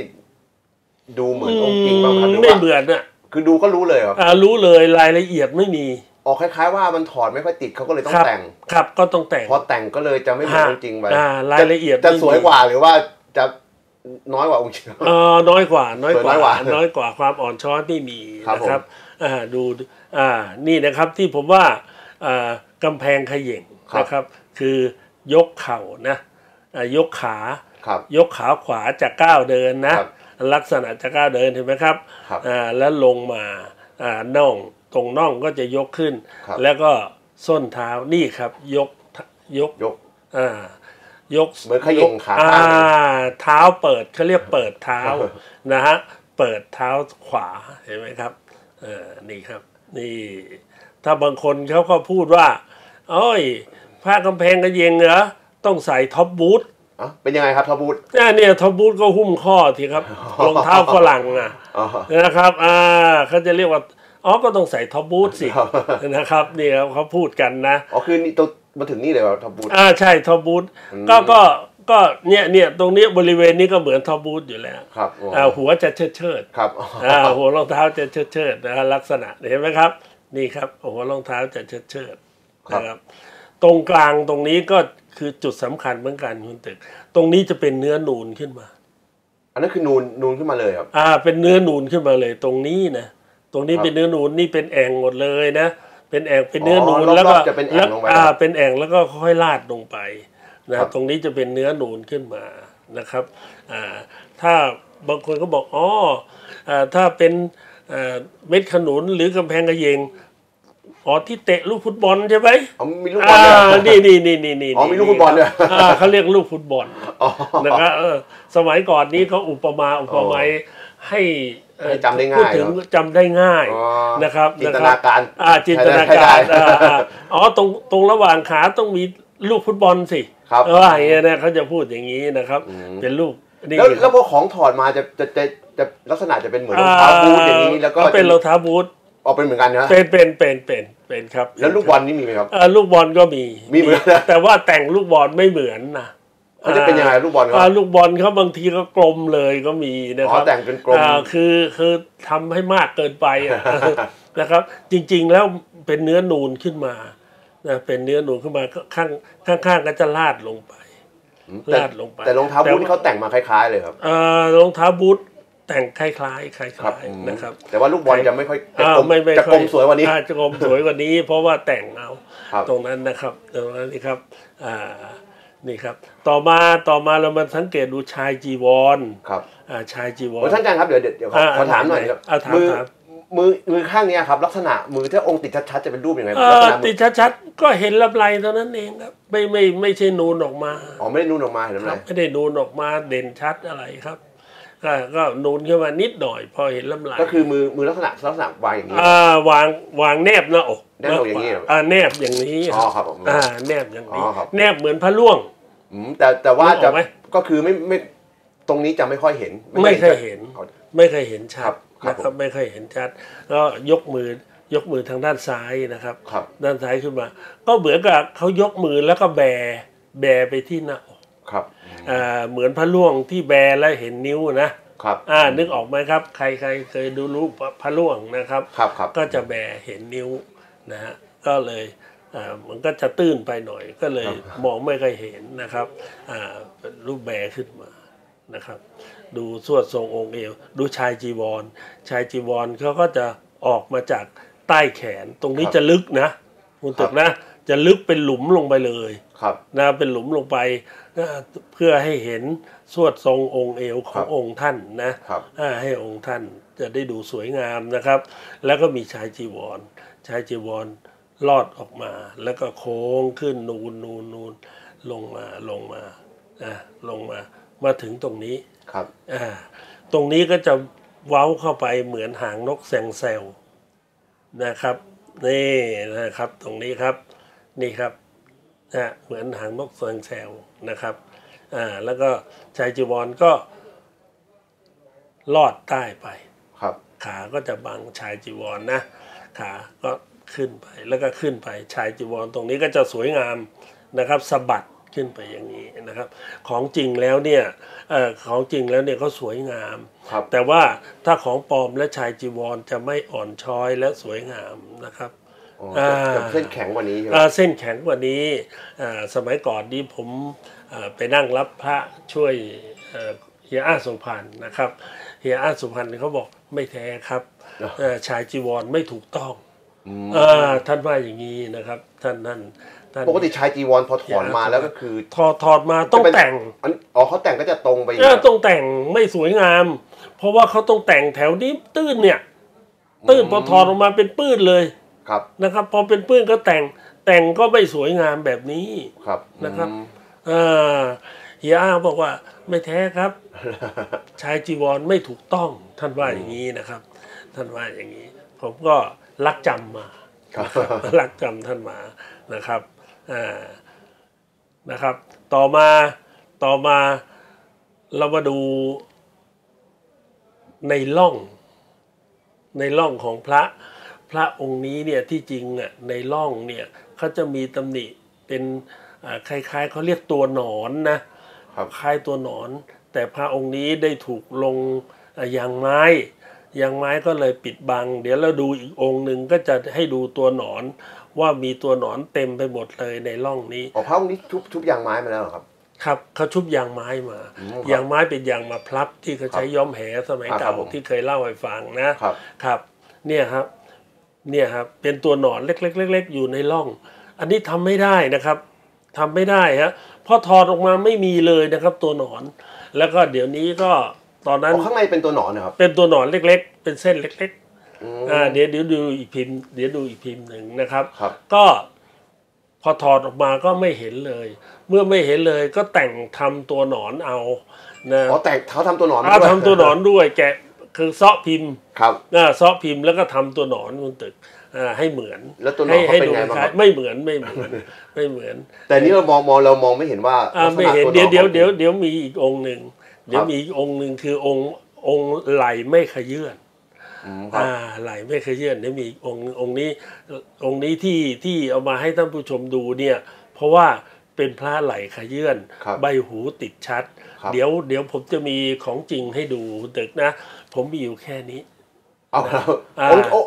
ดูเหมือนองค์จริงบ้างไหมไม่เหมือนอ่ะคือดูก็รู้เลยครับรู้เลยรายละเอียดไม่มีออกคล้ายๆว่ามันถอดไม่ค่อยติดเขาก็เลยต้องแต่งครับก็ต้องแต่งพอแต่งก็เลยจะไม่เหมือนองค์จริงไปรายละเอียดจะสวยกว่าหรือว่าจะน้อยกว่าองค์จริงเออน้อยกว่าน้อยกว่าน้อยกว่าความอ่อนช้อยไม่มีนะครับอ่าดูอ่านี่นะครับที่ผมว่าอ่ากำแพงเขย่งนะครับคือยกเข่านะยกขายกขาขวาจากก้าวเดินนะลักษณะจากก้าวเดินเห็นไหมครับอ่าแล้วลงมาอ่าน่องตรงน่องก็จะยกขึ้นแล้วก็ส้นเท้านี่ครับยกยกอ่ายกเหมือนเขย่งขาอ่าเท้าเปิดเขาเรียกเปิดเท้านะฮะเปิดเท้าขวาเห็นไหมครับเออนี่ครับ นี่ถ้าบางคนเขาก็พูดว่าโอ้ยผ้ากำแพงกระเยงเหรอต้องใส่ท็อปบูทอ่ะเป็นยังไงครับท็อปบูทเนี่ยเนี่ยท็อปบูทก็หุ้มข้อทีครับรองเท้าฝรั่งนะนะครับอ่าเขาจะเรียกว่าอ๋อก็ต้องใส่ท็อปบูทสินะครับเนี่ยเขาพูดกันนะอ๋อคือนี่ตัวมาถึงนี่เลยว่าท็อปบูทอ่าใช่ท็อปบูทก็ก็ก็เนี่ยเนี่ยตรงนี้บริเวณนี้ก็เหมือนท็อปบูทอยู่แล้วครับอ่าหัวจะเชิดเชิดครับอ่าหัวรองเท้าจะเชิดเชิดนะลักษณะเห็นไหมครับนี่ครับหัวรองเท้าจะเชิดเชิดนะครับตรงกลางตรงนี้ก็คือจุดสำคัญเหมือนกันคุณตึกตรงนี้จะเป็นเนื้อนูนขึ้นมาอันนั้นคือนูนนูนขึ้นมาเลยครับอ่าเป็นเนื้อนูนขึ้นมาเลยตรงนี้นะตรงนี้เป็นเนื้อนูนนี่เป็นแอ่งหมดเลยนะเป็นแอ่งเป็นเนื้อนูนแล้วก็อ่าเป็นแอ่งแล้วก็ค่อยลาดลงไปนะตรงนี้จะเป็นเนื้อนูนขึ้นมานะครับอ่าถ้าบางคนก็บอกอ๋ออ่าถ้าเป็นอ่าเม็ดขนุนหรือกำแพงกระเยงอ๋อที่เตะลูกฟุตบอลใช่ไหมอ๋อมีลูกบอลนี่นี่นี่นี่นี่อ๋อมีลูกฟุตบอลเนี่ยเขาเรียกลูกฟุตบอลนะครับสมัยก่อนนี้เขาอุปมาอุปไมยให้จำได้ง่ายพูดถึงจำได้ง่ายนะครับจินตนาการจินตนาการอ๋อตรงตรงระหว่างขาต้องมีลูกฟุตบอลสิว่าอย่างนี้นะเขาจะพูดอย่างนี้นะครับเป็นลูกแล้วแล้วพวกของถอดมาจะจะจะลักษณะจะเป็นเหมือนรองเท้าบูทอย่างนี้แล้วก็เป็นรองเท้าบูทออกเป็นเหมือนกันนะเป็นเป็นเป็นเป็นเป็นครับแล้วลูกบอลนี่มีไหมครับเออลูกบอลก็มีมีเหมือนแต่ว่าแต่งลูกบอลไม่เหมือนนะเขาจะเป็นยังไงลูกบอลเขาลูกบอลเขาบางทีก็กลมเลยก็มีนะครับแต่งเป็นกลมคือคือทำให้มากเกินไปนะครับจริงๆแล้วเป็นเนื้อนูนขึ้นมานะเป็นเนื้อนูนขึ้นมาข้างข้างๆก็จะลาดลงไปลาดลงไปแต่รองเท้าบูทเขาแต่งมาคล้ายๆเลยครับเออรองเท้าบูทแต่งคล้ายๆคล้ายๆนะครับแต่ว่าลูกบอลจะไม่ค่อยจะกลมสวยวันนี้จะกลมสวยวันนี้เพราะว่าแต่งเอาตรงนั้นนะครับตรงนั้นนี่ครับอ่านี่ครับต่อมาต่อมาเรามาสังเกตดูชายจีวรครับอ่าชายจีวรท่านอาจารย์ครับเดี๋ยวเดี๋ยวขอถามหน่อยครับมือมือมือข้างนี้ครับลักษณะมือที่องค์ติดชัดๆจะเป็นรูปยังไงติดชัดๆก็เห็นลำไส้เท่านั้นเองครับไม่ไม่ไม่ใช่นูนออกมาอ๋อไม่ได้นูนออกมาเห็นไหมไม่ได้นูนออกมาเด่นชัดอะไรครับก็นูนขึ้นมานิดหน่อยพอเห็นลำลายก็คือมือมือลักษณะลักษณะวางอย่างนี้วางวางแนบหน้าอกแนบอย่างนี้แนบอย่างนี้อ๋อครับผมแนบอย่างนี้แนบเหมือนพระล่วงแต่แต่ว่าจะก็คือไม่ไม่ตรงนี้จะไม่ค่อยเห็นไม่เคยเห็นไม่เคยเห็นชัดนะครับไม่เคยเห็นชัดก็ยกมือยกมือทางด้านซ้ายนะครับด้านซ้ายขึ้นมาก็เหมือนกับเขายกมือแล้วก็แบแบไปที่หน้าอกครับเหมือนพระล่วงที่แบแล้วเห็นนิ้วนะครับอ่านึกออกไหมครับใครใครเคยดูรูปพระล่วงนะครับครับครับก็จะแบเห็นนิ้วนะฮะก็เลยอ่ามันก็จะตื้นไปหน่อยก็เลยมองไม่เคยเห็นนะครับอ่ารูปแบขึ้นมานะครับดูสวดทรงองค์เอวดูชายจีวรชายจีวรเขาก็จะออกมาจากใต้แขนตรงนี้จะลึกนะคุณตึกนะจะลึกเป็นหลุมลงไปเลยนะเป็นหลุมลงไปเพื่อให้เห็นสวดทรงองค์เอวขององค์ท่านนะให้องค์ท่านจะได้ดูสวยงามนะครับแล้วก็มีชายจีวรชายจีวรลอดออกมาแล้วก็โค้งขึ้นนูนนูนนูนลงมาลงมาอ่ะลงมามาถึงตรงนี้ครับอ่าตรงนี้ก็จะเว้าเข้าไปเหมือนหางนกแซงแซวนะครับนี่นะครับตรงนี้ครับนี่ครับนะเหมือนหางนกแซงแซวนะครับอ่าแล้วก็ชายจีวรก็ลอดใต้ไปครับขาก็จะบังชายจีวรนะขาก็ขึ้นไปแล้วก็ขึ้นไปชายจีวรตรงนี้ก็จะสวยงามนะครับสะบัดขึ้นไปอย่างนี้นะครับของจริงแล้วเนี่ยเอ่อของจริงแล้วเนี่ยเขาสวยงามครับแต่ว่าถ้าของปลอมและชายจีวรจะไม่อ่อนช้อยและสวยงามนะครับเส้นแข็งกว่านี้ใช่ไหมเส้นแข็งกว่านี้สมัยก่อนนี้ผมไปนั่งรับพระช่วยเฮียอาสุพรรณนะครับเฮียอาสุพรรณเขาบอกไม่แท้ครับชายจีวรไม่ถูกต้องท่านว่าอย่างนี้นะครับท่านนั่นปกติชายจีวรพอถอดมาแล้วก็คือถอดถอดมาต้องแต่งอ๋อเขาแต่งก็จะตรงไปต้องแต่งไม่สวยงามเพราะว่าเขาต้องแต่งแถวนี้ตื้นเนี่ยตื้นพอถอดออกมาเป็นปื้นเลยนะครับพอเป็นปื้นก็แต่งแต่งก็ไม่สวยงามแบบนี้นะครับเฮียอาบอกว่าไม่แท้ครับชายจีวรไม่ถูกต้องท่านว่าอย่างนี้นะครับท่านว่าอย่างนี้ ผมก็รักจำมารักจำท่านมานะครับอ่านะครับต่อมาต่อมาเรามาดูในร่องในร่องของพระพระองค์นี้เนี่ยที่จริงอ่ะในร่องเนี่ยเขาจะมีตำหนิเป็นคล้ายๆเขาเรียกตัวหนอนนะคล้ายตัวหนอนแต่พระองค์นี้ได้ถูกลงยางไม้ยางไม้ก็เลยปิดบังเดี๋ยวเราดูอีกองค์หนึ่งก็จะให้ดูตัวหนอนว่ามีตัวหนอนเต็มไปหมดเลยในร่องนี้อ๋อพระองค์นี้ชุบชุบยางไม้มาแล้วเหรอครับครับเขาชุบยางไม้มายางไม้เป็นยางมาพลับที่เขาใช้ย้อมแหสมัยเก่าที่เคยเล่าให้ฟังนะครับครับเนี่ยครับเนี่ยครับเป็นตัวหนอนเล็กๆๆอยู่ในร่องอันนี้ทำไม่ได้นะครับทำไม่ได้ฮะพอถอดออกมาไม่มีเลยนะครับตัวหนอนแล้วก็เดี๋ยวนี้ก็ตอนนั้นข้างในเป็นตัวหนอนนะครับเป็นตัวหนอนเล็กๆเป็นเส้นเล็กๆอ่าเดี๋ยวเดี๋ยวดูอีกพิมพ์เดี๋ยวดูอีกพิมพ์หนึ่งนะครับก็พอถอดออกมาก็ไม่เห็นเลยเมื่อไม่เห็นเลยก็แต่งทำตัวหนอนเอานะอ๋อแต่งเขาทำตัวหนอนด้วยทำตัวหนอนด้วยแกะคือเซาะพิมพ์ครับอ่าเซาะพิมพ์แล้วก็ทำตัวหนอนบนตึกอ่าให้เหมือนแล้วตัวหนอนเป็นไงบ้างครับไม่เหมือนไม่เหมือนไม่เหมือนแต่นี้เรามองมองเรามองไม่เห็นว่าอ่าไม่เห็นเดี๋ยวเดี๋ยวเดี๋ยวเดี๋ยวมีอีกองค์หนึ่งเดี๋ยวมีอีกองค์หนึ่งคือองค์องค์ไหลไม่ขยื่นอ่าไหลไม่ขยื่นเดี๋ยวมีอีกองค์องค์นี้องค์นี้ที่ที่เอามาให้ท่านผู้ชมดูเนี่ยเพราะว่าเป็นพระไหลขยื่นใบหูติดชัดเดี๋ยวเดี๋ยวผมจะมีของจริงให้ดูตึกนะผมมีอยู่แค่นี้เอาครับ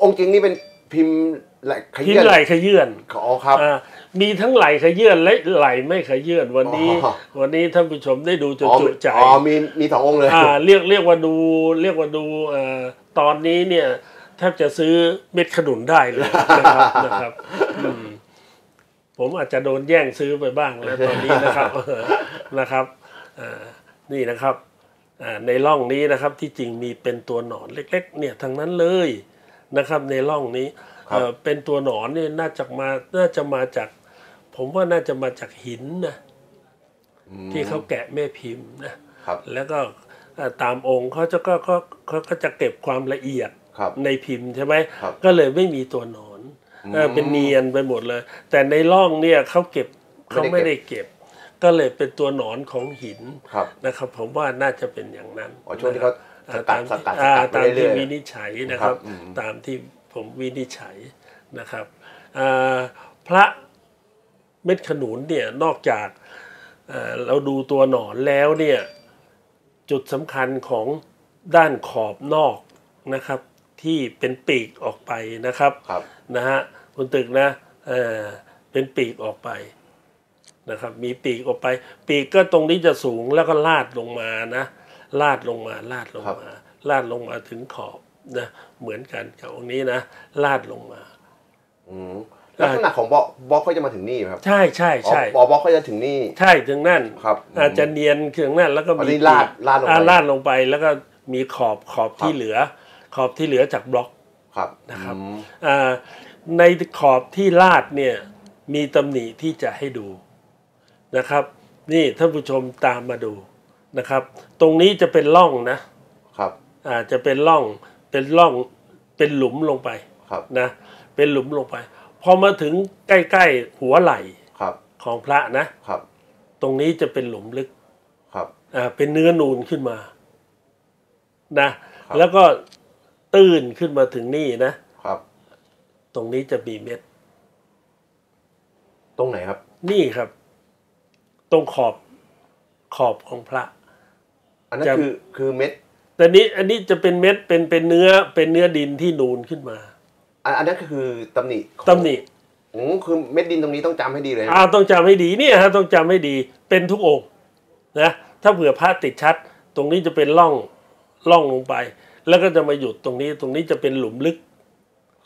องค์จริงนี่เป็นพิมพ์ไหลขยื่นพิมพ์ไหลขยื่นอ๋อครับมีทั้งไหลขยื่นและไหลไม่ขยื่นวันนี้วันนี้ท่านผู้ชมได้ดูจนจุใจอ๋อมีมีสององค์เลยอ่าเรียกเรียกว่าดูเรียกว่าดูอ่าตอนนี้เนี่ยแทบจะซื้อเม็ดขนุนได้เลยนะครับนะครับผมอาจจะโดนแย่งซื้อไปบ้างแล้วตอนนี้นะครับนะครับนี่นะครับในร่องนี้นะครับที่จริงมีเป็นตัวหนอนเล็กๆเนี่ยทั้งนั้นเลยนะครับในร่องนี้เป็นตัวหนอนเนี่ยน่าจะมาน่าจะมาจากผมว่าน่าจะมาจากหินนะที่เขาแกะแม่พิมพ์นะแล้วก็ตามองค์เขาจะก็เขาก็จะเก็บความละเอียดในพิมพ์ใช่ไหมก็เลยไม่มีตัวหนอนเป็นเนียนไปหมดเลยแต่ในร่องเนี่ยเขาเก็บเขาไม่ได้เก็บก็เลยเป็นตัวหนอนของหินนะครับผมว่าน่าจะเป็นอย่างนั้นช่วงที่เขาตามตามที่วินิจฉัยนะครับตามที่ผมวินิจฉัยนะครับพระเม็ดขนุนเนี่ยนอกจากเราดูตัวหนอนแล้วเนี่ยจุดสำคัญของด้านขอบนอกนะครับที่เป็นปีกออกไปนะครับนะฮะคุณตึกนะเป็นปีกออกไปนะครับมีปีกออกไปปีกก็ตรงนี้จะสูงแล้วก็ลาดลงมานะลาดลงมาลาดลงมาลาดลงมาถึงขอบนะเหมือนกันกับองค์นี้นะลาดลงมาลักษณะของบล็อกบล็อกเขาจะมาถึงนี่ครับใช่ใช่ใช่บล็อกเขาจะถึงนี่ใช่ถึงนั่นครับอาจจะเนียนถึงนั่นแล้วก็มีลาดลาดลงไปลาดลงไปแล้วก็มีขอบขอบที่เหลือขอบที่เหลือจากบล็อกครับนะครับในขอบที่ลาดเนี่ยมีตำหนิที่จะให้ดูนะครับนี่ท่านผู้ชมตามมาดูนะครับตรงนี้จะเป็นร่องนะครับอ่าจะเป็นร่องเป็นร่องเป็นหลุมลงไปครับนะเป็นหลุมลงไปพอมาถึงใกล้ๆหัวไหล่ครับของพระนะครับตรงนี้จะเป็นหลุมลึกครับอ่าเป็นเนื้อนูนขึ้นมานะแล้วก็ตื้นขึ้นมาถึงนี่นะครับตรงนี้จะมีเม็ดตรงไหนครับนี่ครับตรงขอบขอบของพระอันนั้นคือคือเม็ดแต่นี้อันนี้จะเป็นเม็ดเป็นเป็นเนื้อเป็นเนื้อดินที่นูนขึ้นมาอันนั้นก็คือตำหนิตำหนิอือคือเม็ดดินตรงนี้ต้องจำให้ดีเลยอ่าต้องจำให้ดีเนี่ยฮะต้องจำให้ดีเป็นทุกองค์นะถ้าเผื่อพระติดชัดตรงนี้จะเป็นร่องร่องลงไปแล้วก็จะมาหยุดตรงนี้ตรงนี้จะเป็นหลุมลึก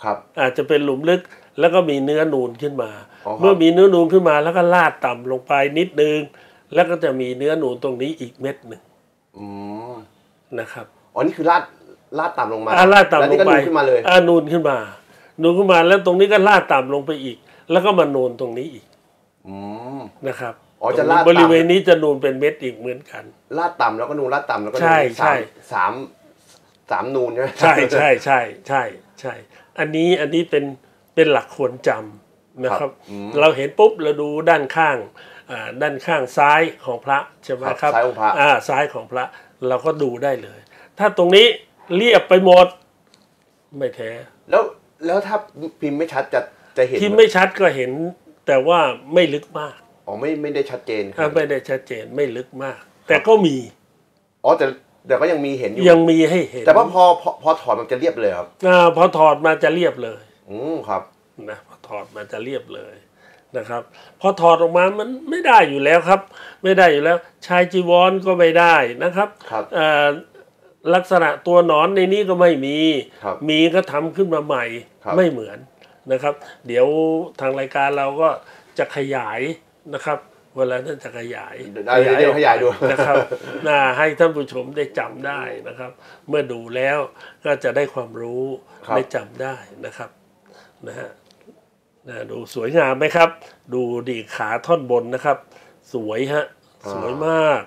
ครับอาจจะเป็นหลุมลึกแล้วก็มีเนื้อนูนขึ้นมาเมื่อมีเนื้อนูนขึ้นมาแล้วก็ลาดต่ำลงไปนิดนึงแล้วก็จะมีเนื้อนูนตรงนี้อีกเม็ดหนึ่งอ๋อนะครับอ๋อนี่คือลาดลาดต่ำลงมาลาดต่ำลงไปขึ้นมาเลยอ่านูนขึ้นมานูนขึ้นมาแล้วตรงนี้ก็ลาดต่ำลงไปอีกแล้วก็มานูนตรงนี้อีกอืมนะครับอ๋อจะลาดบริเวณนี้จะนูนเป็นเม็ดอีกเหมือนกันลาดต่ำแล้วก็นูนลาดต่ำแล้วก็นูนสามสามนูนใช่ไหมใช่ใช่ใช่ใช่ใช่ อันนี้อันนี้เป็นเป็นหลักควรจำนะครับเราเห็นปุ๊บเราดูด้านข้างด้านข้างซ้ายของพระใช่ไหมครับซ้ายของพระซ้ายของพระเราก็ดูได้เลยถ้าตรงนี้เรียบไปหมดไม่แท้แล้วแล้วถ้าพิมพ์ไม่ชัดจะจะเห็นพิมพ์ไม่ชัดก็เห็นแต่ว่าไม่ลึกมากอ๋อไม่ไม่ได้ชัดเจนครับไม่ได้ชัดเจนไม่ลึกมากแต่ก็มีอ๋อแต่แต่ก็ยังมีเห็นอยู่ยังมีให้เห็นแต่ว่าพอพอถอดมันจะเรียบเลยครับอ่าพอถอดมาจะเรียบเลยอืมครับนะพอถอดมาจะเรียบเลยนะครับพอถอดออกมามันไม่ได้อยู่แล้วครับไม่ได้อยู่แล้วชายจีวรก็ไม่ได้นะครับครับเอ่อลักษณะตัวหนอนในนี้ก็ไม่มีมีก็ทำขึ้นมาใหม่ไม่เหมือนนะครับเดี๋ยวทางรายการเราก็จะขยายนะครับเวลานั้นจะขยายขยายขยายดูนะครับน่าให้ท่านผู้ชมได้จำได้นะครับเมื่อดูแล้วก็จะได้ความรู้ได้จำได้นะครับนะฮะดูสวยงามไหมครับดูดีขาท่อนบนนะครับสวยฮะสวยมาก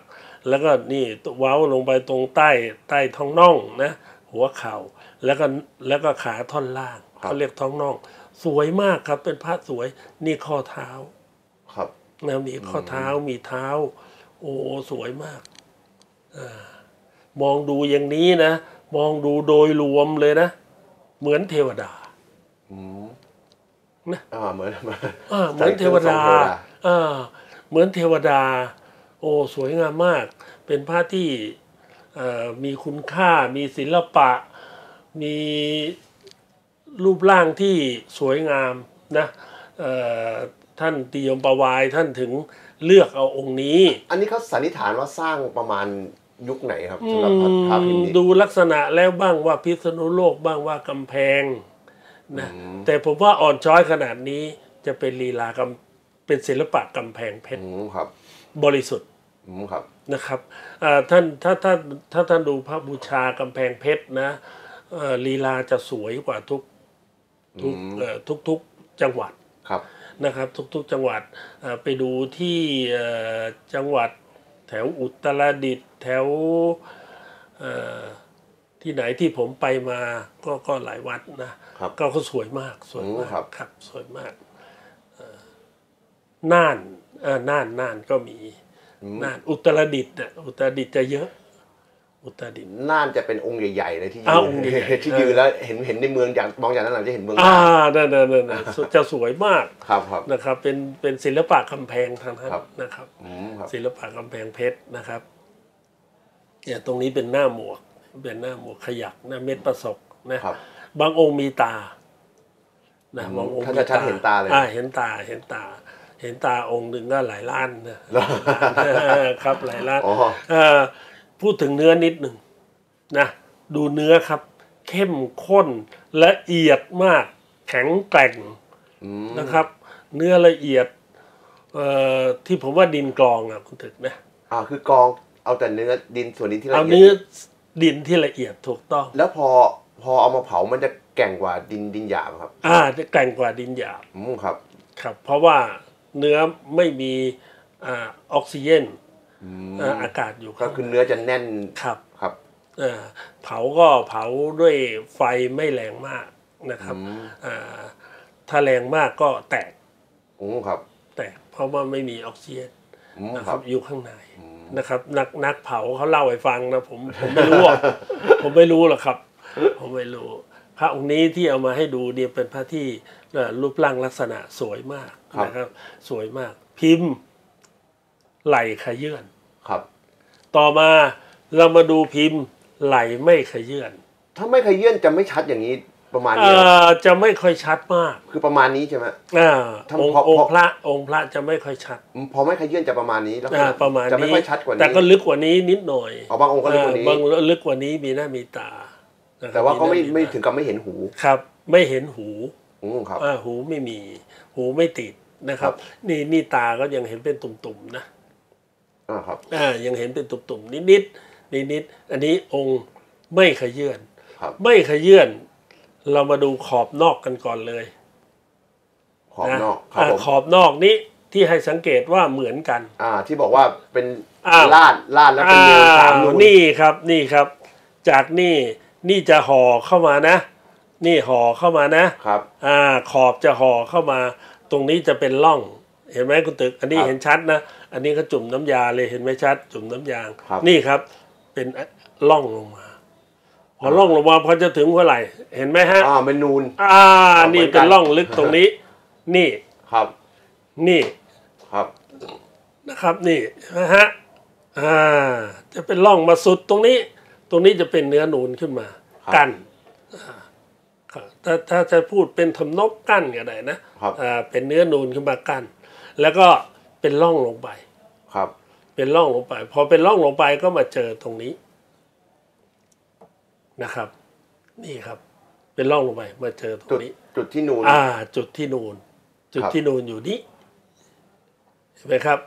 แล้วก็นี่เว้าลงไปตรงใต้ใต้ท้องน่องนะหัวเข่าแล้วก็แล้วก็ขาท่อนล่างเขาเรียกท้องน่องสวยมากครับเป็นพระสวยนี่ข้อเท้าครับแล้วนี่ข้อเท้ามีเท้าโอ้สวยมากอ่ามองดูอย่างนี้นะมองดูโดยรวมเลยนะเหมือนเทวดาอืมนะอ่าเหมือนอ่าเหมือนเทวดาอ่าเหมือนเทวดาโอ้สวยงามมากเป็นผ้าที่มีคุณค่ามีศิลปะมีรูปร่างที่สวยงามนะท่านติยมประวายท่านถึงเลือกเอาองค์นี้อันนี้เขาสันนิษฐานว่าสร้างประมาณยุคไหนครับสำหรับภาพพิมพ์นี้ดูลักษณะแล้วบ้างว่าพิษณุโลกบ้างว่ากำแพงนะแต่ผมว่าอ่อนช้อยขนาดนี้จะเป็นลีลากำเป็นศิลปะกำแพงเพชรครับบริสุทธิ์นะครับท่านถ้าท่านถ้าท่านดูพระบูชากำแพงเพชรนะลีลาจะสวยกว่าทุกทุกทุกทุกจังหวัดนะครับทุกๆจังหวัดไปดูที่จังหวัดแถวอุตรดิตถ์แถวที่ไหนที่ผมไปมาก็ก็หลายวัดนะก็เขาสวยมากสวยมากครับสวยมากน่านน่านน่านก็มีน่านอุตรดิตถ์เนี่ยอุตรดิตถ์จะเยอะอุตรดิตถ์น่านจะเป็นองค์ใหญ่ๆเลยที่ยืนที่ยืนแล้วเห็นเห็นในเมืองอย่างมองจากนั้นเราจะเห็นเมืองอ่านั่นๆๆจะสวยมากครับนะครับเป็นเป็นศิลปะกำแพงทางนั้นนะครับศิลปะกำแพงเพชรนะครับเนี่ยตรงนี้เป็นหน้าหมวกเป็นหน้าหมวกขยักหน้าเม็ดประศกนะครับบางองค์มีตานะบางองค์มีตาเห็นตาเลยอ่าเห็นตาเห็นตาเห็นตาองค์หนึ่งก็หลายล้านนะครับหลายล้านพูดถึงเนื้อนิดหนึ่งนะดูเนื้อครับเข้มข้นละเอียดมากแข็งแกร่งนะครับเนื้อละเอียดที่ผมว่าดินกรองอ่ะคุณถึกนะอ่าคือกรองเอาแต่เนื้อดินส่วนดินที่ละเอียดเอาเนื้อดินที่ละเอียดถูกต้องแล้วพอพอเอามาเผามันจะแกร่งกว่าดินดินหยาบครับอ่าจะแกร่งกว่าดินหยาบอืมครับครับเพราะว่าเนื้อไม่มีออกซิเจนอากาศอยู่ก็คือเนื้อจะแน่นครับครับเผาก็เผาด้วยไฟไม่แรงมากนะครับถ้าแรงมากก็แตกอือครับแตกเพราะว่าไม่มีออกซิเจนนะครับอยู่ข้างในนะครับนักนักเผาเขาเล่าให้ฟังนะผมผมไม่รู้ผมไม่รู้หรอกครับผมไม่รู้พระองค์นี้ที่เอามาให้ดูเนี่ยเป็นพระที่รูปร่างลักษณะสวยมากนะครับสวยมากพิมพ์ไหลขยื่นครับต่อมาเรามาดูพิมพ์ไหลไม่ขยื่นถ้าไม่ขยื่นจะไม่ชัดอย่างนี้ประมาณนี้จะไม่ค่อยชัดมากคือประมาณนี้ใช่ไหมอ่าองค์พระองค์พระจะไม่ค่อยชัดพอไม่ขยื่นจะประมาณนี้แล้วประมาณนี้จะไม่ค่อยชัดกว่านี้แต่ก็ลึกกว่านี้นิดหน่อยบางองค์ก็ลึกกว่านี้บางลึกกว่านี้มีหน้ามีตาแต่ว่าก็ไม่ไม่ถึงกับไม่เห็นหูครับไม่เห็นหูอือครับหูไม่มีหูไม่ติดนะครับนี่นี่ตาก็ยังเห็นเป็นตุ่มๆนะอ่าครับอ่ายังเห็นเป็นตุ่มๆนิดนิดนิดนิดอันนี้องค์ไม่ขยื่นไม่ขยื่นเรามาดูขอบนอกกันก่อนเลยขอบนอกขอบนอกนี้ที่ให้สังเกตว่าเหมือนกันอ่าที่บอกว่าเป็นลาดลาดแล้วเป็นเนื้อสามนี่ครับนี่ครับจากนี่นี่จะห่อเข้ามานะ นี่ห่อเข้ามานะครับอ่าขอบจะห่อเข้ามาตรงนี้จะเป็นร่องเห็นไหมคุณตึกอันนี้เห็นชัดนะอันนี้เขาจุ่มน้ำยาเลยเห็นไหมชัดจุ่มน้ำยางนี่ครับเป็นร่องลงมาพอร่องลงมาพอจะถึงเท่าไหร่เห็นไหมฮะอ่าเป็นนูนอ่านี่เป็นร่องลึกตรงนี้นี่ครับนี่ครับนะครับนี่นะฮะอ่าจะเป็นร่องมาสุดตรงนี้ตรงนี้จะเป็นเนื้อนูนขึ้นมากั้นถ้าถ้าจะพูดเป็นทำนกกั้นก็ได้นะอ่าเป็นเนื้อนูนขึ้นมากั้นแล้วก็เป็นร่องลงไปครับเป็นร่องลงไปพอเป็นร่องลงไปก็มาเจอตรงนี้นะครับนี่ครับเป็นร่องลงไปมาเจอตรงนี้จุดที่นูนอ่าจุดที่นูนจุดที่นูนอยู่นี้เห็นไหมครับ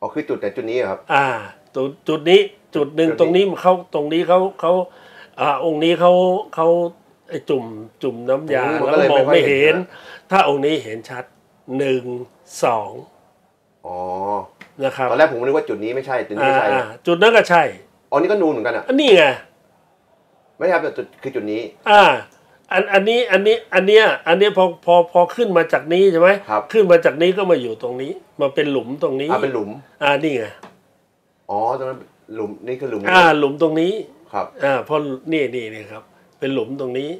อ๋อคือจุดแต่จุดนี้ครับอ่าจุดจุดนี้จุดหนึ่งตรงนี้เขาตรงนี้เขาเขาอ่าองค์นี้เขาเขาไอจุ่มจุ่มน้ำยาแล้วมองไม่เห็นถ้าองค์นี้เห็นชัดหนึ่งสองอ๋อนะครับตอนแรกผมนึกว่าจุดนี้ไม่ใช่จุดนี้ไม่ใช่จุดนั้นก็ใช่อ๋อนี่ก็นูนเหมือนกันอ่ะอันนี้ไงไม่ครับแต่จุดคือจุดนี้อ่าอันอันนี้อันนี้อันเนี้ยอันเนี้ยพอพอพอขึ้นมาจากนี้ใช่ไหมครับขึ้นมาจากนี้ก็มาอยู่ตรงนี้มาเป็นหลุมตรงนี้อ่าเป็นหลุมอ่านี่ไงอ๋อตรงนั้นหลุมนี่คือหลุมอ่าหลุมตรงนี้ครับอ่าพอนี่นี่นี่ครับเป็นหลุมตรงนี้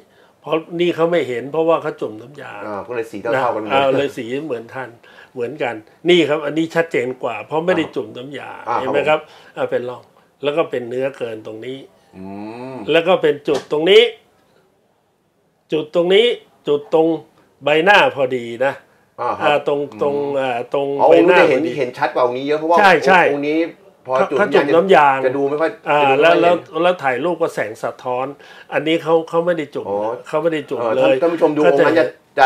เพราะนี่เขาไม่เห็นเพราะว่าเขาจุ่มน้ำยาอ่าก็เลยสีเท่าๆกันอ่าเลยสีเหมือนท่านเหมือนกันนี่ครับอันนี้ชัดเจนกว่าเพราะไม่ได้จุ่มน้ำยาเห็นไหมครับอ่าเป็นร่องแล้วก็เป็นเนื้อเกินตรงนี้อืมแล้วก็เป็นจุดตรงนี้จุดตรงนี้จุดตรงใบหน้าพอดีนะอ่าตรงตรงอ่าตรงใบหน้าเห็นเห็นชัดกว่าองค์นี้เยอะเพราะว่าองค์นี้พอจุดน้ำยางจะดูไม่ค่อยอ่าแล้วแล้วแล้วถ่ายรูปก็แสงสะท้อนอันนี้เขาเขาไม่ได้จุ่มเขาไม่ได้จุ่มเลยท่านผู้ชมดูองค์นั้นจะจะ